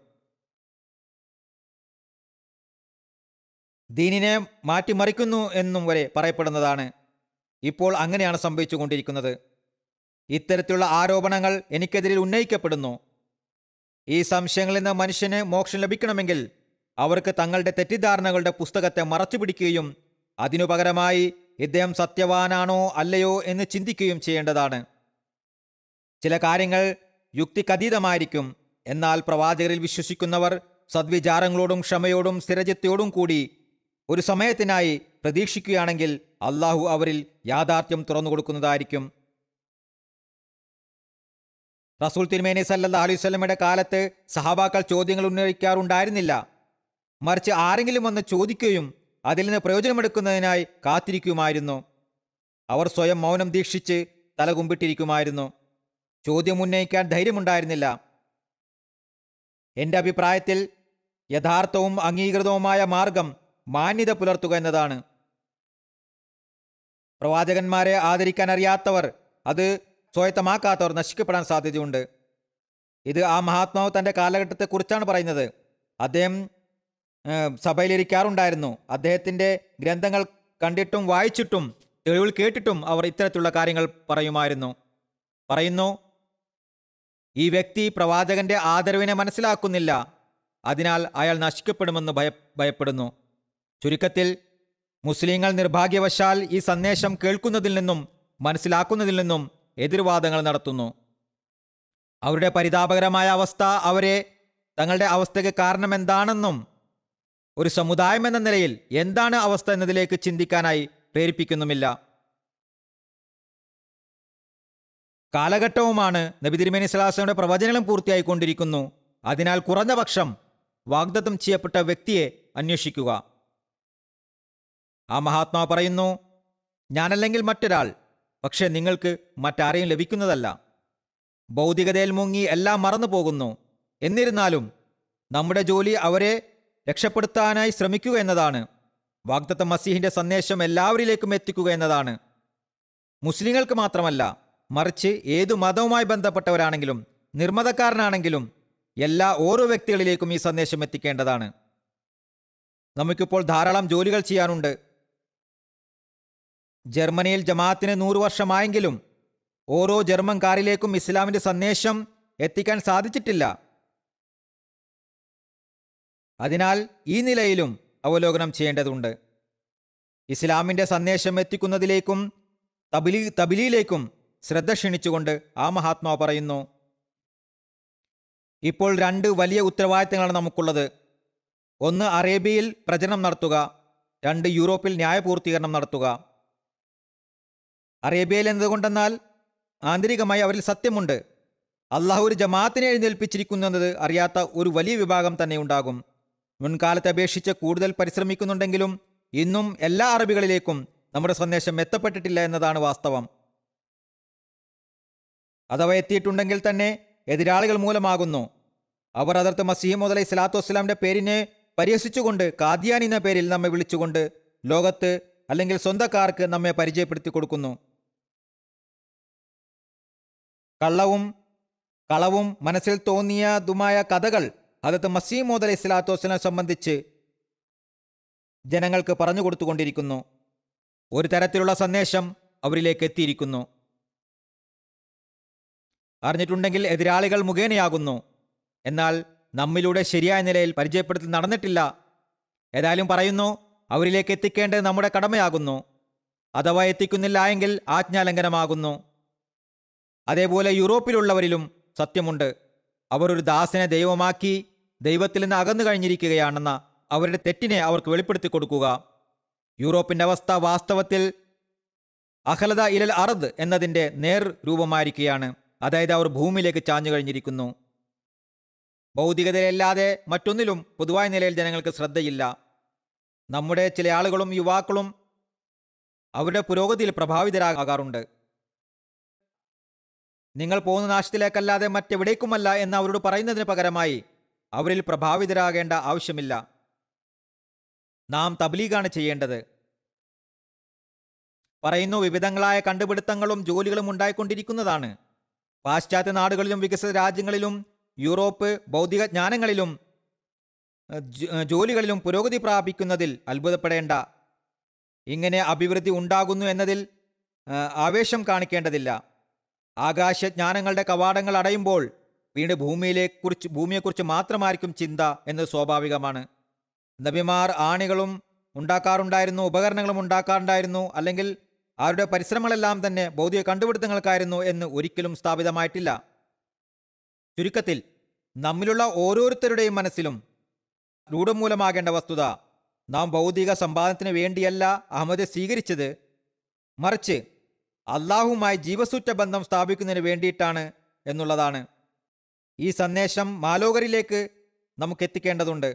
ദീനിനെ മാറ്റിമറിക്കുന്നു എന്നും വരെ പറയപ്പെടുന്നതാണ്. ഇപ്പോൾ അങ്ങനെയാണ് സംഭവിച്ചുകൊണ്ടിരിക്കുന്നത്. ഇത്തരത്തിലുള്ള ആരോപണങ്ങൾ എനിക്കെതിരിൽ ഉന്നയിക്കപ്പെടുന്നു. ഈ സംശയങ്ങളിൽ നിന്ന് മനുഷ്യന് മോക്ഷം ലഭിക്കണമെങ്കിൽ അവർക്ക് തങ്ങളുടെ തെറ്റിദ്ധാരണകളുടെ പുസ്തകത്തെ മറച്ചു പിടിക്കുകയും അതിനു പകരമായി ഇദ്ദേഹം സത്യവാനാണോ അല്ലയോ എന്ന് ചിന്തിക്കുകയും ചെയ്യേണ്ടതാണ്. ചില കാര്യങ്ങൾ യുക്തിക്കതീതമായിരിക്കും. എന്നാൽ പ്രവാചകരിൽ വിശ്വസിക്കുന്നവർ സദ്വിചാരങ്ങളോടും ക്ഷമയോടും സ്ഥിരചിത്തയോടും കൂടി ഒരു സമയത്തിനായി പ്രതീക്ഷിക്കുകയാണെങ്കിൽ അള്ളാഹു അവരിൽ യാഥാർത്ഥ്യം തുറന്നു കൊടുക്കുന്നതായിരിക്കും. റസൂൽ തിരുമേനി സല്ലല്ലാഹു അലൈഹി വസല്ലമയുടെ കാലത്ത് സഹാബാക്കൾ ചോദ്യങ്ങൾ ഉന്നയിക്കാറുണ്ടായിരുന്നില്ല. മറിച്ച് ആരെങ്കിലും വന്ന് ചോദിക്കുകയും അതിൽ നിന്ന് പ്രയോജനമെടുക്കുന്നതിനായി കാത്തിരിക്കുമായിരുന്നു. അവർ സ്വയം മൗനം ദീക്ഷിച്ച് തലകുമ്പിട്ടിരിക്കുമായിരുന്നു. ചോദ്യം ഉന്നയിക്കാൻ ധൈര്യമുണ്ടായിരുന്നില്ല. എൻ്റെ അഭിപ്രായത്തിൽ യഥാർത്ഥവും അംഗീകൃതവുമായ മാർഗം മാന്യത പുലർത്തുക എന്നതാണ്. പ്രവാചകന്മാരെ ആദരിക്കാൻ അറിയാത്തവർ, അത് സ്വായത്തമാക്കാത്തവർ നശിക്കപ്പെടാൻ സാധ്യതയുണ്ട്. ഇത് ആ മഹാത്മാവ് തൻ്റെ കാലഘട്ടത്തെക്കുറിച്ചാണ് പറയുന്നത്. അദ്ദേഹം സഭയിലിരിക്കാറുണ്ടായിരുന്നു. അദ്ദേഹത്തിൻ്റെ ഗ്രന്ഥങ്ങൾ കണ്ടിട്ടും വായിച്ചിട്ടും തെളിവുകൾ കേട്ടിട്ടും അവർ ഇത്തരത്തിലുള്ള കാര്യങ്ങൾ പറയുമായിരുന്നു. പറയുന്നു, ഈ വ്യക്തി പ്രവാചകന്റെ ആദരവിനെ മനസ്സിലാക്കുന്നില്ല, അതിനാൽ അയാൾ നശിക്കപ്പെടുമെന്ന് ഭയപ്പെടുന്നു. ചുരുക്കത്തിൽ മുസ്ലിങ്ങൾ നിർഭാഗ്യവശാൽ ഈ സന്ദേശം കേൾക്കുന്നതിൽ നിന്നും മനസ്സിലാക്കുന്നതിൽ നിന്നും എതിർവാദങ്ങൾ നടത്തുന്നു. അവരുടെ പരിതാപകരമായ അവസ്ഥ അവരെ തങ്ങളുടെ അവസ്ഥയ്ക്ക് കാരണമെന്താണെന്നും ഒരു സമുദായം എന്ന നിലയിൽ എന്താണ് അവസ്ഥ എന്നതിലേക്ക് ചിന്തിക്കാനായി പ്രേരിപ്പിക്കുന്നുമില്ല. കാലഘട്ടവുമാണ്. നബി തിരുമേനി സല്ലല്ലാഹു അലൈഹി വസല്ലമയുടെ പ്രവചനങ്ങളും പൂർത്തിയായിക്കൊണ്ടിരിക്കുന്നു. അതിനാൽ കുറഞ്ഞ പക്ഷം വാഗ്ദത്തം ചെയ്യപ്പെട്ട വ്യക്തിയെ അന്വേഷിക്കുക. ആ മഹാത്മാ പറയുന്നു, ഞാനല്ലെങ്കിൽ മറ്റൊരാൾ, പക്ഷെ നിങ്ങൾക്ക് മറ്റാരെയും ലഭിക്കുന്നതല്ല. ഭൗതികതയിൽ മുങ്ങി എല്ലാം മറന്നു പോകുന്നു. എന്നിരുന്നാലും നമ്മുടെ ജോലി അവരെ രക്ഷപ്പെടുത്താനായി ശ്രമിക്കുക എന്നതാണ്. വാഗ്ദത്ത മസീഹിൻ്റെ സന്ദേശം എല്ലാവരിലേക്കും എത്തിക്കുക എന്നതാണ്. മുസ്ലിങ്ങൾക്ക് മാത്രമല്ല, മറിച്ച് ഏതു മതവുമായി ബന്ധപ്പെട്ടവരാണെങ്കിലും നിർമ്മതക്കാരനാണെങ്കിലും ഓരോ വ്യക്തികളിലേക്കും ഈ സന്ദേശം എത്തിക്കേണ്ടതാണ്. നമുക്കിപ്പോൾ ധാരാളം ജോലികൾ ചെയ്യാനുണ്ട്. ജർമ്മനിയിൽ ജമാഅത്തിന് 100 വർഷമായെങ്കിലും ഓരോ ജർമ്മൻകാരിലേക്കും ഇസ്ലാമിൻ്റെ സന്ദേശം എത്തിക്കാൻ സാധിച്ചിട്ടില്ല. അതിനാൽ ഈ നിലയിലും അവലോകനം ചെയ്യേണ്ടതുണ്ട്. ഇസ്ലാമിൻ്റെ സന്ദേശം എത്തിക്കുന്നതിലേക്കും തബിലിയിലേക്കും ശ്രദ്ധ ക്ഷണിച്ചുകൊണ്ട് ആ മഹാത്മാവ് പറയുന്നു, ഇപ്പോൾ 2 വലിയ ഉത്തരവാദിത്തങ്ങളാണ് നമുക്കുള്ളത്. ഒന്ന്, അറേബ്യയിൽ പ്രചരണം നടത്തുക. 2, യൂറോപ്പിൽ ന്യായപൂർത്തീകരണം നടത്തുക. അറേബ്യയിൽ എന്തുകൊണ്ടെന്നാൽ ആന്തരികമായി അവരിൽ സത്യമുണ്ട്. അള്ളാഹു ഒരു ജമാഅത്തിനെ എഴുന്നേൽപ്പിച്ചിരിക്കുന്നു എന്നത് അറിയാത്ത ഒരു വലിയ വിഭാഗം തന്നെ ഉണ്ടാകും. മുൻകാലത്തെ അപേക്ഷിച്ച് കൂടുതൽ പരിശ്രമിക്കുന്നുണ്ടെങ്കിലും ഇന്നും എല്ലാ അറബികളിലേക്കും നമ്മുടെ സന്ദേശം എത്തപ്പെട്ടിട്ടില്ല എന്നതാണ് വാസ്തവം. അഥവാ എത്തിയിട്ടുണ്ടെങ്കിൽ തന്നെ എതിരാളികൾ മൂലമാകുന്നു. അവർ ഹദരത്ത് മസീഹ് മൗഊദ് അലൈഹിസ്സലാത്തു വസ്സലാമിൻ്റെ പേരിനെ പരിഹസിച്ചുകൊണ്ട് ഖാദിയാനി എന്ന പേരിൽ നമ്മെ വിളിച്ചുകൊണ്ട് ലോകത്ത് അല്ലെങ്കിൽ സ്വന്തക്കാർക്ക് നമ്മെ പരിചയപ്പെടുത്തി കൊടുക്കുന്നു. കളവും മനസ്സിൽ തോന്നിയതുമായ കഥകൾ ഹദരത്ത് മസീഹ് മൗഊദ് അലൈഹിസ്സലാത്തു വസ്സലാം സംബന്ധിച്ച് ജനങ്ങൾക്ക് പറഞ്ഞു കൊടുത്തുകൊണ്ടിരിക്കുന്നു. ഒരു തരത്തിലുള്ള സന്ദേശം അവരിലേക്ക് എത്തിയിരിക്കുന്നു. അറിഞ്ഞിട്ടുണ്ടെങ്കിൽ എതിരാളികൾ മുഖേനയാകുന്നു. എന്നാൽ നമ്മിലൂടെ ശരിയായ നിലയിൽ പരിചയപ്പെടുത്തി നടന്നിട്ടില്ല. ഏതായാലും പറയുന്നു, അവരിലേക്ക് എത്തിക്കേണ്ടത് നമ്മുടെ കടമയാകുന്നു. അഥവാ എത്തിക്കുന്നില്ല എങ്കിൽ ആജ്ഞാലംഘനമാകുന്നു. അതേപോലെ യൂറോപ്പിലുള്ളവരിലും സത്യമുണ്ട്. അവരൊരു ദാസനെ ദൈവമാക്കി ദൈവത്തിൽ നിന്ന് അകന്നു കഴിഞ്ഞിരിക്കുകയാണെന്ന അവരുടെ തെറ്റിനെ അവർക്ക് വെളിപ്പെടുത്തി കൊടുക്കുക. യൂറോപ്പിൻ്റെ അവസ്ഥ വാസ്തവത്തിൽ അഖലദ ഇലൽ അർദ് എന്നതിൻ്റെ നേർ രൂപമായിരിക്കുകയാണ്. അതായത് അവർ ഭൂമിയിലേക്ക് ചാഞ്ഞു കഴിഞ്ഞിരിക്കുന്നു. ഭൗതികതയിലല്ലാതെ മറ്റൊന്നിലും പൊതുവായ നിലയിൽ ജനങ്ങൾക്ക് ശ്രദ്ധയില്ല. നമ്മുടെ ചില ആളുകളും യുവാക്കളും അവരുടെ പുരോഗതിയിൽ പ്രഭാവിതരാകാറുണ്ട്. നിങ്ങൾ പോകുന്ന നാശത്തിലേക്കല്ലാതെ മറ്റെവിടേക്കുമല്ല എന്ന് അവരോട് പറയുന്നതിന് പകരമായി അവരിൽ പ്രഭാവിതരാകേണ്ട ആവശ്യമില്ല. നാം തബ്ലീഗാണ് ചെയ്യേണ്ടത്. പറയുന്നു, വിവിധങ്ങളായ കണ്ടുപിടുത്തങ്ങളും ജോലികളും ഉണ്ടായിക്കൊണ്ടിരിക്കുന്നതാണ്. പാശ്ചാത്യ നാടുകളിലും വികസിത രാജ്യങ്ങളിലും യൂറോപ്പ് ഭൗതിക ജ്ഞാനങ്ങളിലും ജോലികളിലും പുരോഗതി പ്രാപിക്കുന്നതിൽ അത്ഭുതപ്പെടേണ്ട. ഇങ്ങനെ അഭിവൃദ്ധി ഉണ്ടാകുന്നു എന്നതിൽ ആവേശം കാണിക്കേണ്ടതില്ല. ആകാശജ്ഞാനങ്ങളുടെ കവാടങ്ങൾ അടയുമ്പോൾ വീണ്ടും ഭൂമിയെക്കുറിച്ച് മാത്രമായിരിക്കും ചിന്ത എന്നത് സ്വാഭാവികമാണ്. നബിമാർ ആണികളും ഉണ്ടാക്കാറുണ്ടായിരുന്നു, ഉപകരണങ്ങളും ഉണ്ടാക്കാറുണ്ടായിരുന്നു. അല്ലെങ്കിൽ അവരുടെ പരിശ്രമങ്ങളെല്ലാം തന്നെ ഭൗതിക കണ്ടുപിടുത്തങ്ങൾക്കായിരുന്നു എന്ന് ഒരിക്കലും സ്ഥാപിതമായിട്ടില്ല. ചുരുക്കത്തിൽ, നമ്മിലുള്ള ഓരോരുത്തരുടെയും മനസ്സിലും രൂഢമൂലമാകേണ്ട വസ്തുത, നാം ഭൗതിക സമ്പാദനത്തിന് വേണ്ടിയല്ല അഹമ്മദ് സ്വീകരിച്ചത്, മറിച്ച് അള്ളാഹുമായി ജീവസുറ്റ ബന്ധം സ്ഥാപിക്കുന്നതിന് വേണ്ടിയിട്ടാണ് എന്നുള്ളതാണ്. ഈ സന്ദേശം മാലോകരിലേക്ക് നമുക്ക് എത്തിക്കേണ്ടതുണ്ട്.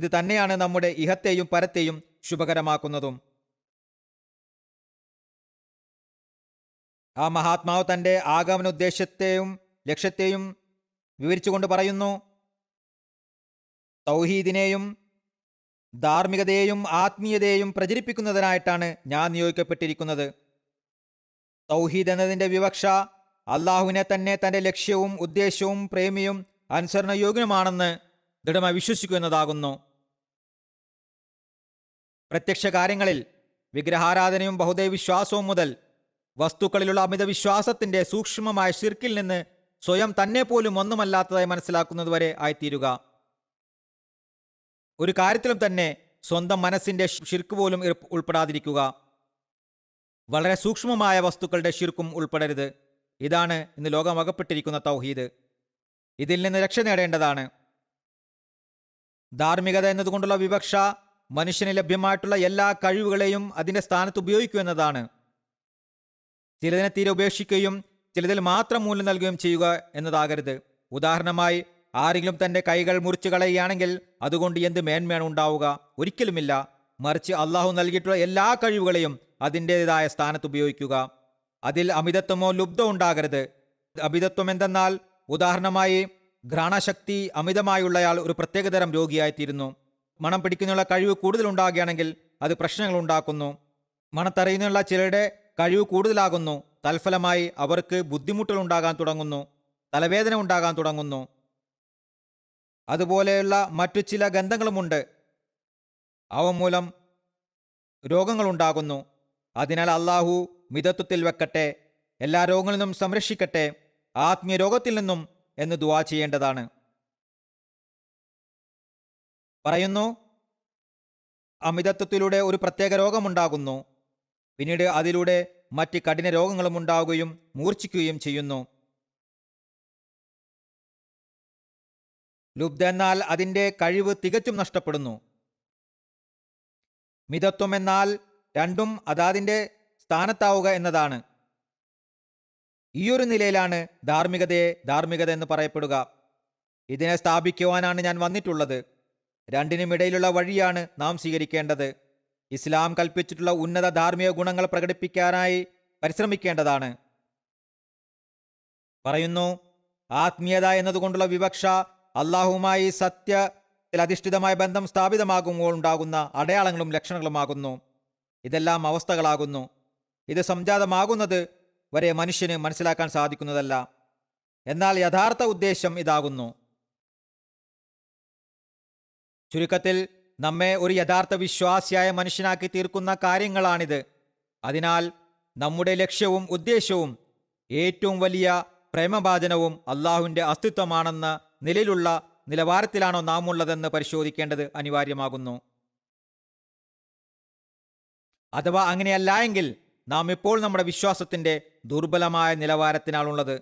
ഇത് തന്നെയാണ് നമ്മുടെ ഇഹത്തെയും പരത്തെയും ശുഭകരമാക്കുന്നതും. ആ മഹാത്മാവ് തൻ്റെ ആഗമനോദ്ദേശത്തെയും ലക്ഷ്യത്തെയും വിവരിച്ചുകൊണ്ട് പറയുന്നു, തൗഹീദിനെയും ധാർമ്മികതയെയും ആത്മീയതയെയും പ്രചരിപ്പിക്കുന്നതിനായിട്ടാണ് ഞാൻ നിയോഗിക്കപ്പെട്ടിരിക്കുന്നത്. തൗഹീദ് എന്നതിൻ്റെ വിവക്ഷ അള്ളാഹുവിനെ തന്നെ തൻ്റെ ലക്ഷ്യവും ഉദ്ദേശ്യവും പ്രേമിയും അനുസരണയോഗ്യമാണെന്ന് ദൃഢമായി വിശ്വസിക്കുന്നതാകുന്നു. പ്രത്യക്ഷ കാര്യങ്ങളിൽ വിഗ്രഹാരാധനയും ബഹുദൈവവിശ്വാസവും മുതൽ വസ്തുക്കളിലുള്ള അമിതവിശ്വാസത്തിൻ്റെ സൂക്ഷ്മമായ ശിർക്കിൽ നിന്ന് സ്വയം തന്നെ പോലും ഒന്നുമല്ലാത്തതായി മനസ്സിലാക്കുന്നതുവരെ ആയിത്തീരുക. ഒരു കാര്യത്തിലും തന്നെ സ്വന്തം മനസ്സിൻ്റെ ശിർക്ക് പോലും ഉൾപ്പെടാതിരിക്കുക. വളരെ സൂക്ഷ്മമായ വസ്തുക്കളുടെ ശിർക്കും ഉൾപ്പെടരുത്. ഇതാണ് ഇന്ന് ലോകം അകപ്പെട്ടിരിക്കുന്ന തൗഹീദ്. ഇതിൽ നിന്ന് രക്ഷ നേടേണ്ടതാണ്. ധാർമ്മികത എന്നതുകൊണ്ടുള്ള വിവക്ഷ മനുഷ്യന് ലഭ്യമായിട്ടുള്ള എല്ലാ കഴിവുകളെയും അതിൻ്റെ സ്ഥാനത്ത് ഉപയോഗിക്കുക എന്നതാണ്. ചിലതിനെ തീരെ ഉപേക്ഷിക്കുകയും ചിലതിൽ മാത്രം മൂല്യം നൽകുകയും ചെയ്യുക എന്നതാകരുത്. ഉദാഹരണമായി, ആരെങ്കിലും തൻ്റെ കൈകൾ മുറിച്ചു കളയുകയാണെങ്കിൽ അതുകൊണ്ട് എന്ത് മേന്മയാണ് ഉണ്ടാവുക? ഒരിക്കലുമില്ല. മറിച്ച് അള്ളാഹു നൽകിയിട്ടുള്ള എല്ലാ കഴിവുകളെയും അതിൻ്റേതായ സ്ഥാനത്ത് ഉപയോഗിക്കുക. അതിൽ അമിതത്വമോ ലുബ്ധമോ ഉണ്ടാകരുത്. അമിതത്വം എന്തെന്നാൽ, ഉദാഹരണമായി, ഘ്രാണശക്തി അമിതമായുള്ളയാൾ ഒരു പ്രത്യേകതരം രോഗിയായിത്തീരുന്നു. മണം പിടിക്കുന്നതിനുള്ള കഴിവ് കൂടുതലുണ്ടാകുകയാണെങ്കിൽ അത് പ്രശ്നങ്ങൾ ഉണ്ടാക്കുന്നു. മണത്തറിയുന്നുള്ള ചിലരുടെ കഴിവ് കൂടുതലാകുന്നു. തൽഫലമായി അവർക്ക് ബുദ്ധിമുട്ടുകൾ ഉണ്ടാകാൻ തുടങ്ങുന്നു, തലവേദന ഉണ്ടാകാൻ തുടങ്ങുന്നു. അതുപോലെയുള്ള മറ്റു ചില ഗന്ധങ്ങളുമുണ്ട്, അവ മൂലം രോഗങ്ങളുണ്ടാകുന്നു. അതിനാൽ അള്ളാഹു മിതത്വത്തിൽ വെക്കട്ടെ, എല്ലാ രോഗങ്ങളിൽ നിന്നും സംരക്ഷിക്കട്ടെ, ആത്മീയ രോഗത്തിൽ നിന്നും എന്ന് ദുആ ചെയ്യേണ്ടതാണ്. പറയുന്നു, അമിതത്വത്തിലൂടെ ഒരു പ്രത്യേക രോഗമുണ്ടാകുന്നു, പിന്നീട് അതിലൂടെ മറ്റ് കഠിന രോഗങ്ങളും ഉണ്ടാവുകയും മൂർച്ഛിക്കുകയും ചെയ്യുന്നു. ലുബ്ധ എന്നാൽ അതിൻ്റെ കഴിവ് തികച്ചും നഷ്ടപ്പെടുന്നു. മിതത്വം എന്നാൽ രണ്ടും അതാതിൻ്റെ സ്ഥാനത്താവുക എന്നതാണ്. ഈയൊരു നിലയിലാണ് ധാർമ്മികത എന്ന് പറയപ്പെടുക. ഇതിനെ സ്ഥാപിക്കുവാനാണ് ഞാൻ വന്നിട്ടുള്ളത്. രണ്ടിനുമിടയിലുള്ള വഴിയാണ് നാം സ്വീകരിക്കേണ്ടത്. ഇസ്ലാം കൽപ്പിച്ചിട്ടുള്ള ഉന്നത ധാർമ്മിക ഗുണങ്ങൾ പ്രകടിപ്പിക്കാനായി പരിശ്രമിക്കേണ്ടതാണ്. പറയുന്നു, ആത്മീയത എന്നതുകൊണ്ടുള്ള വിവക്ഷ അള്ളാഹുമായി സത്യത്തിലധിഷ്ഠിതമായ ബന്ധം സ്ഥാപിതമാകുമ്പോൾ ഉണ്ടാകുന്ന അടയാളങ്ങളും ലക്ഷണങ്ങളുമാകുന്നു. ഇതെല്ലാം അവസ്ഥകളാകുന്നു. ഇത് സംജാതമാകുന്നത് വരെ മനുഷ്യന് മനസ്സിലാക്കാൻ സാധിക്കുന്നതല്ല. എന്നാൽ യഥാർത്ഥ ഉദ്ദേശം ഇതാകുന്നു. ചുരുക്കത്തിൽ, നമ്മെ ഒരു യഥാർത്ഥ വിശ്വാസിയായ മനുഷ്യനാക്കി തീർക്കുന്ന കാര്യങ്ങളാണിത്. അതിനാൽ നമ്മുടെ ലക്ഷ്യവും ഉദ്ദേശവും ഏറ്റവും വലിയ പ്രേമഭാജനവും അള്ളാഹുവിൻ്റെ അസ്തിത്വമാണെന്ന നിലയിലുള്ള നിലവാരത്തിലാണോ നാം ഉള്ളതെന്ന് പരിശോധിക്കേണ്ടത് അനിവാര്യമാകുന്നു. അഥവാ അങ്ങനെയല്ല എങ്കിൽ നാം ഇപ്പോൾ നമ്മുടെ വിശ്വാസത്തിൻ്റെ ദുർബലമായ നിലവാരത്തിനാണുള്ളത്.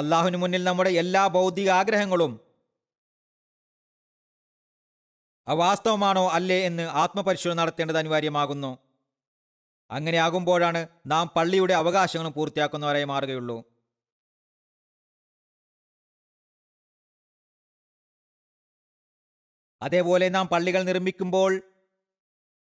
അള്ളാഹുവിന് മുന്നിൽ നമ്മുടെ എല്ലാ ഭൗതിക ആഗ്രഹങ്ങളും അവാസ്തവമാണോ അല്ലേ എന്ന് ആത്മപരിശോധന നടത്തേണ്ടത് അനിവാര്യമാകുന്നു. അങ്ങനെയാകുമ്പോഴാണ് നാം പള്ളിയുടെ അവകാശങ്ങളും പൂർത്തിയാക്കുന്നവരായി മാറുകയുള്ളൂ. അതേപോലെ നാം പള്ളികൾ നിർമ്മിക്കുമ്പോൾ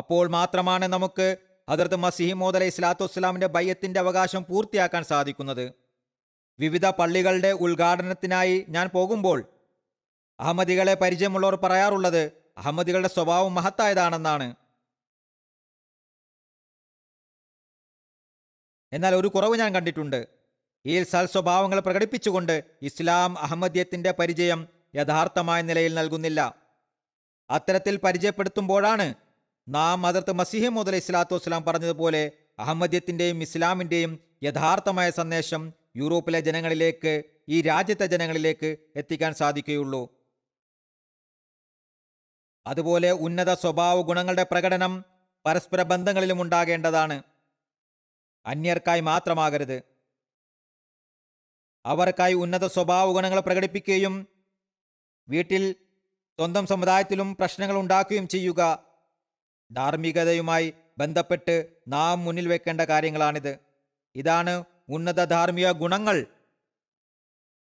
അപ്പോൾ മാത്രമാണ് നമുക്ക് ഹദരത്ത് മസീഹ് മൗഊദ് അലൈഹി സ്വലാത്തു വസ്സലാമിൻ്റെ ബൈഅത്തിൻ്റെ അവകാശം പൂർത്തിയാക്കാൻ സാധിക്കുന്നത്. വിവിധ പള്ളികളുടെ ഉദ്ഘാടനത്തിനായി ഞാൻ പോകുമ്പോൾ അഹമ്മദികളെ പരിചയമുള്ളവർ പറയാറുള്ളത് അഹമ്മദികളുടെ സ്വഭാവം മഹത്തായതാണെന്നാണ്. എന്നാൽ ഒരു കുറവ് ഞാൻ കണ്ടിട്ടുണ്ട്. ഈ സൽസ്വഭാവങ്ങൾ പ്രകടിപ്പിച്ചുകൊണ്ട് ഇസ്ലാം അഹമ്മദിയത്തിൻ്റെ പരിചയം യഥാർത്ഥമായ നിലയിൽ നൽകുന്നില്ല. അത്തരത്തിൽ പരിചയപ്പെടുത്തുമ്പോഴാണ് നാം ഹദരത്ത് മസീഹ് മൗഊദ് അലൈഹി സ്വലാത്തു വസ്സലാം പറഞ്ഞതുപോലെ അഹമ്മദിയത്തിൻ്റെയും ഇസ്ലാമിൻ്റെയും യഥാർത്ഥമായ സന്ദേശം യൂറോപ്പിലെ ജനങ്ങളിലേക്ക്, ഈ രാജ്യത്തെ ജനങ്ങളിലേക്ക് എത്തിക്കാൻ സാധിക്കുകയുള്ളൂ. അതുപോലെ ഉന്നത സ്വഭാവ ഗുണങ്ങളുടെ പ്രകടനം പരസ്പര ബന്ധങ്ങളിലും ഉണ്ടാകേണ്ടതാണ്, അന്യർക്കായി മാത്രമാകരുത്. അവർക്കായി ഉന്നത സ്വഭാവ ഗുണങ്ങൾ പ്രകടിപ്പിക്കുകയും വീട്ടിൽ സ്വന്തം സമുദായത്തിലും പ്രശ്നങ്ങൾ ഉണ്ടാക്കുകയും ചെയ്യുക ധാർമ്മികതയുമായി ബന്ധപ്പെട്ട് നാം മുന്നിൽ വെക്കേണ്ട കാര്യങ്ങളാണിത്. ഇതാണ് ഉന്നത ധാർമ്മിക ഗുണങ്ങൾ.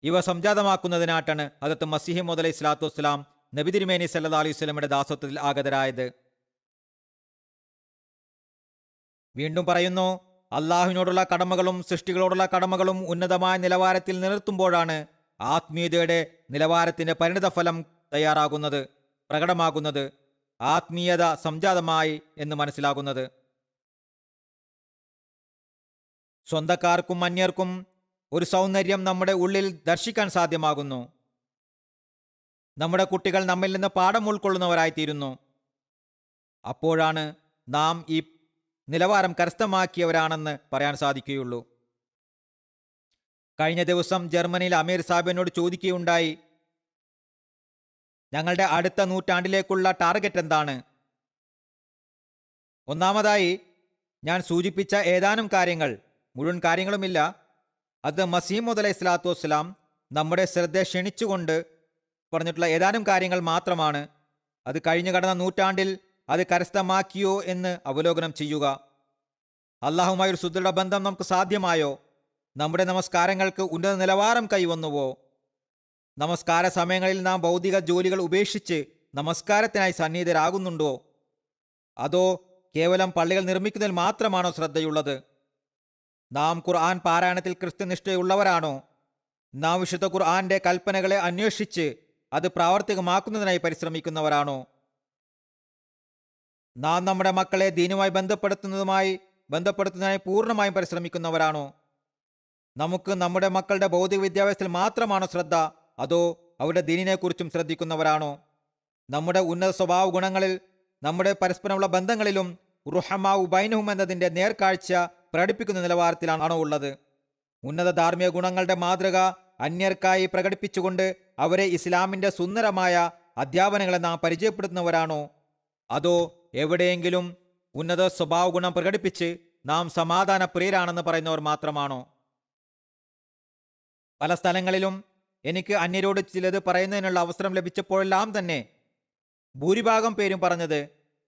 ഇവ സംജാതമാക്കുന്നതിനായിട്ടാണ് ഹദരത്ത് മസീഹ് മൗഊദ് അലൈഹി സ്വലാത്തു വസ്സലാം നബി തിരുമേനി സല്ലല്ലാഹു അലൈഹി വസല്ലമയുടെ ദാസത്വത്തിൽ ആഗതരായത്. വീണ്ടും പറയുന്നു, അള്ളാഹുവിനോടുള്ള കടമകളും സൃഷ്ടികളോടുള്ള കടമകളും ഉന്നതമായ നിലവാരത്തിൽ നിലനിർത്തുമ്പോഴാണ് ആത്മീയതയുടെ നിലവാരത്തിൻ്റെ പരിണിതഫലം തയ്യാറാകുന്നത്, പ്രകടമാകുന്നത്, ആത്മീയത സംജാതമായി എന്ന് മനസ്സിലാകുന്നത്. സ്വന്തക്കാർക്കും അന്യർക്കും ഒരു സൗന്ദര്യം നമ്മുടെ ഉള്ളിൽ ദർശിക്കാൻ സാധ്യമാകുന്നു. നമ്മുടെ കുട്ടികൾ നമ്മിൽ നിന്ന് പാഠം ഉൾക്കൊള്ളുന്നവരായിത്തീരുന്നു. അപ്പോഴാണ് നാം ഈ നിലവാരം കരസ്ഥമാക്കിയവരാണെന്ന് പറയാൻ സാധിക്കുകയുള്ളൂ. കഴിഞ്ഞ ദിവസം ജർമ്മനിയിൽ അമീർ സാഹിബിനോട് ചോദിക്കുകയുണ്ടായി, ഞങ്ങളുടെ അടുത്ത നൂറ്റാണ്ടിലേക്കുള്ള ടാർഗറ്റ് എന്താണ്? ഒന്നാമതായി ഞാൻ സൂചിപ്പിച്ച ഏതാനും കാര്യങ്ങൾ, മുഴുവൻ കാര്യങ്ങളുമില്ല, അത് മസീഹ് മൗഊദ് അലൈഹി സ്വലാത്തു വസ്സലാം നമ്മുടെ ശ്രദ്ധ ക്ഷണിച്ചുകൊണ്ട് പറഞ്ഞിട്ടുള്ള ഏതാനും കാര്യങ്ങൾ മാത്രമാണ്. അത് കഴിഞ്ഞു കടന്ന നൂറ്റാണ്ടിൽ അത് കരസ്ഥമാക്കിയോ എന്ന് അവലോകനം ചെയ്യുക. അള്ളാഹുമായൊരു സുദൃഢ ബന്ധം നമുക്ക് സാധ്യമായോ? നമ്മുടെ നമസ്കാരങ്ങൾക്ക് ഉന്നത നിലവാരം കൈവന്നുവോ? നമസ്കാര സമയങ്ങളിൽ നാം ഭൗതിക ജോലികൾ ഉപേക്ഷിച്ച് നമസ്കാരത്തിനായി സന്നിഹിതരാകുന്നുണ്ടോ? അതോ കേവലം പള്ളികൾ നിർമ്മിക്കുന്നതിൽ മാത്രമാണോ ശ്രദ്ധയുള്ളത്? നാം ഖുർആൻ പാരായണത്തിൽ കൃത്യനിഷ്ഠയുള്ളവരാണോ? നാം വിശുദ്ധ ഖുർആന്റെ കൽപ്പനകളെ അന്വേഷിച്ച് അത് പ്രാവർത്തികമാക്കുന്നതിനായി പരിശ്രമിക്കുന്നവരാണോ? നാം നമ്മുടെ മക്കളെ ദീനുമായി ബന്ധപ്പെടുത്തുന്നതിനായി പൂർണ്ണമായും പരിശ്രമിക്കുന്നവരാണോ? നമുക്ക് നമ്മുടെ മക്കളുടെ ഭൗതിക വിദ്യാഭ്യാസത്തിൽ മാത്രമാണോ ശ്രദ്ധ, അതോ അവരുടെ ദീനിനെക്കുറിച്ചും ശ്രദ്ധിക്കുന്നവരാണോ? നമ്മുടെ ഉന്നത സ്വഭാവ ഗുണങ്ങളിൽ, നമ്മുടെ പരസ്പരമുള്ള ബന്ധങ്ങളിലും റുഹമാ ഉബൈനഹും എന്നതിൻ്റെ നേർക്കാഴ്ച പ്രകടിപ്പിക്കുന്ന നിലവാരത്തിലാണോ ഉള്ളത്? ഉന്നത ധാർമ്മിക ഗുണങ്ങളുടെ മാതൃക അന്യർക്കായി പ്രകടിപ്പിച്ചുകൊണ്ട് അവരെ ഇസ്ലാമിൻ്റെ സുന്ദരമായ അധ്യാപനങ്ങളെ നാം പരിചയപ്പെടുത്തുന്നവരാണോ? അതോ എവിടെയെങ്കിലും ഉന്നത സ്വഭാവ ഗുണം പ്രകടിപ്പിച്ച് നാം സമാധാന പ്രിയരാണെന്ന് പറയുന്നവർ മാത്രമാണോ? പല സ്ഥലങ്ങളിലും എനിക്ക് അന്യരോട് ചിലത് പറയുന്നതിനുള്ള അവസരം ലഭിച്ചപ്പോഴെല്ലാം തന്നെ ഭൂരിഭാഗം പേരും പറഞ്ഞത്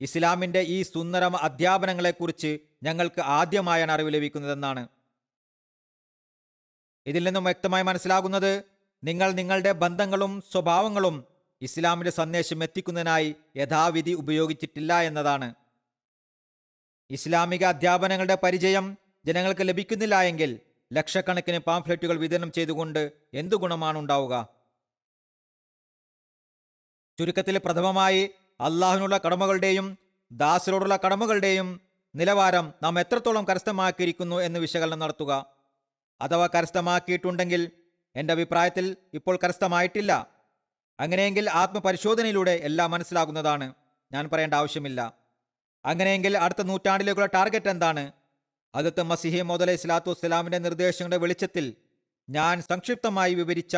ഇസ്ലാമിൻ്റെ ഈ സുന്ദര അധ്യാപനങ്ങളെക്കുറിച്ച് ഞങ്ങൾക്ക് ആദ്യമായാണ് അറിവ് ലഭിക്കുന്നതെന്നാണ്. ഇതിൽ നിന്നും വ്യക്തമായി മനസ്സിലാകുന്നത് നിങ്ങൾ നിങ്ങളുടെ ബന്ധങ്ങളും സ്വഭാവങ്ങളും ഇസ്ലാമിൻ്റെ സന്ദേശം എത്തിക്കുന്നതിനായി യഥാവിധി ഉപയോഗിച്ചിട്ടില്ല എന്നതാണ്. ഇസ്ലാമിക അധ്യാപനങ്ങളുടെ പരിചയം ജനങ്ങൾക്ക് ലഭിക്കുന്നില്ല എങ്കിൽ ലക്ഷക്കണക്കിന് പാംഫ്ലെറ്റുകൾ വിതരണം ചെയ്തുകൊണ്ട് എന്തു ഗുണമാണ് ഉണ്ടാവുക? ചുരുക്കത്തിൽ, പ്രഥമമായി അള്ളാഹുവിനുള്ള കടമകളുടെയും ദാസരോടുള്ള കടമകളുടെയും നിലവാരം നാം എത്രത്തോളം കരസ്ഥമാക്കിയിരിക്കുന്നു എന്ന് വിശകലനം നടത്തുക. അഥവാ കരസ്ഥമാക്കിയിട്ടുണ്ടെങ്കിൽ, എൻ്റെ അഭിപ്രായത്തിൽ ഇപ്പോൾ കരസ്ഥമായിട്ടില്ല, അങ്ങനെയെങ്കിൽ ആത്മപരിശോധനയിലൂടെ എല്ലാം മനസ്സിലാകുന്നതാണ്, ഞാൻ പറയേണ്ട ആവശ്യമില്ല. അങ്ങനെയെങ്കിൽ അടുത്ത നൂറ്റാണ്ടിലേക്കുള്ള ടാർഗറ്റ് എന്താണ്? ഹദരത്ത് മസീഹ് മൗഊദ് അലൈഹി സ്വലാത്തു വസ്സലാമിൻ്റെ നിർദ്ദേശങ്ങളുടെ വെളിച്ചത്തിൽ ഞാൻ സംക്ഷിപ്തമായി വിവരിച്ച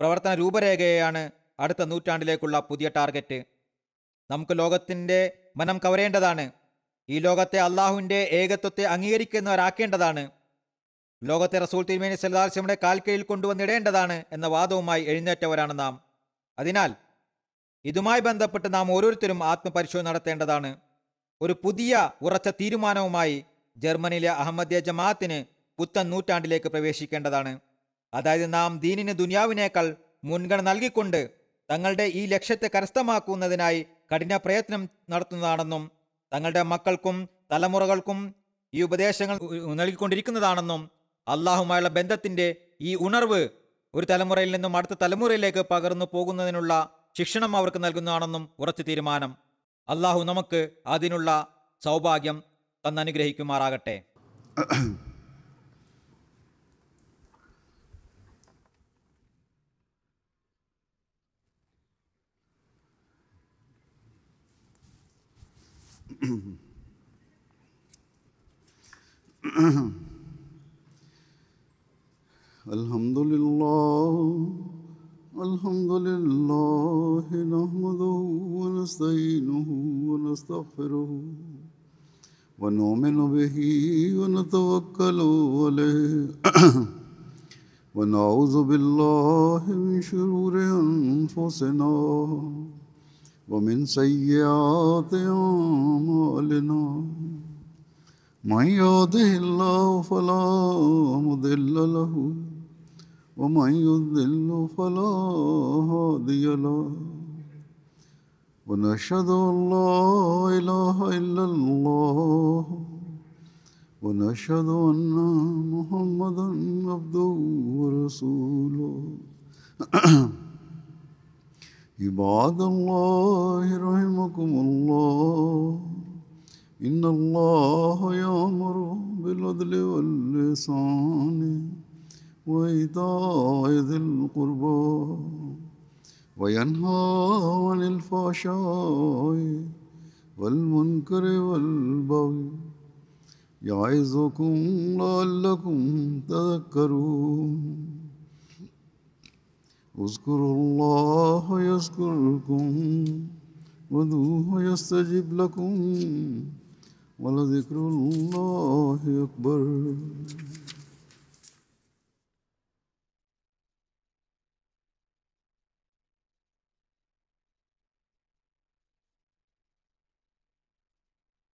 പ്രവർത്തന രൂപരേഖയാണ് അടുത്ത നൂറ്റാണ്ടിലേക്കുള്ള പുതിയ ടാർഗറ്റ്. നമുക്ക് ലോകത്തിൻ്റെ മനം കവരേണ്ടതാണ്. ഈ ലോകത്തെ അള്ളാഹുവിൻ്റെ ഏകത്വത്തെ അംഗീകരിക്കുന്നവരാക്കേണ്ടതാണ്. ലോകത്തെ റസൂൽ തിരുമേനി സല്ലല്ലാഹു അലൈഹി വസല്ലമയുടെ കാൽക്കീഴിൽ കൊണ്ടുവന്നിടേണ്ടതാണ് എന്ന വാദവുമായി എഴുന്നേറ്റവരാണ് നാം. അതിനാൽ ഇതുമായി ബന്ധപ്പെട്ട് നാം ഓരോരുത്തരും ആത്മപരിശോധന നടത്തേണ്ടതാണ്. ഒരു പുതിയ ഉറച്ച തീരുമാനവുമായി ജർമ്മനിയിലെ അഹമ്മദിയ ജമാഅത്തിന് പുത്തൻ നൂറ്റാണ്ടിലേക്ക് പ്രവേശിക്കേണ്ടതാണ്. അതായത് നാം ദീനിന് ദുനിയാവിനേക്കാൾ മുൻഗണന നൽകിക്കൊണ്ട് തങ്ങളുടെ ഈ ലക്ഷ്യത്തെ കരസ്ഥമാക്കുന്നതിനായി കഠിന പ്രയത്നം നടത്തുന്നതാണെന്നും തങ്ങളുടെ മക്കൾക്കും തലമുറകൾക്കും ഈ ഉപദേശങ്ങൾ നൽകിക്കൊണ്ടിരിക്കുന്നതാണെന്നും അള്ളാഹുമായുള്ള ബന്ധത്തിൻ്റെ ഈ ഉണർവ് ഒരു തലമുറയിൽ നിന്നും അടുത്ത തലമുറയിലേക്ക് പകർന്നു പോകുന്നതിനുള്ള ശിക്ഷണം അവർക്ക് നൽകുന്നതാണെന്നും ഉറച്ച തീരുമാനം. അള്ളാഹു നമുക്ക് അതിനുള്ള സൗഭാഗ്യം തന്നനുഗ്രഹിക്കുമാറാകട്ടെ. الحمد لله نحمده ونستعينه ونستغفره ونؤمن به ونتوكل عليه ونعوذ بالله من شرور أنفسنا ومن سيئات أعمالنا من يهده الله فلا مضل له ومن يضلل فلا هادي له ونشهد أن لا إله إلا الله ونشهد أن محمدا عبده ورسوله. عباد الله رحمكم الله، إن الله يأمر بالعدل والإحسان وإيتاء ذي القربى وينهى عن الفحشاء والمنكر والبغي يعظكم لعلكم تذكرون. اذكروا الله يذكركم وادعوه يستجب لكم ولذكر الله أكبر.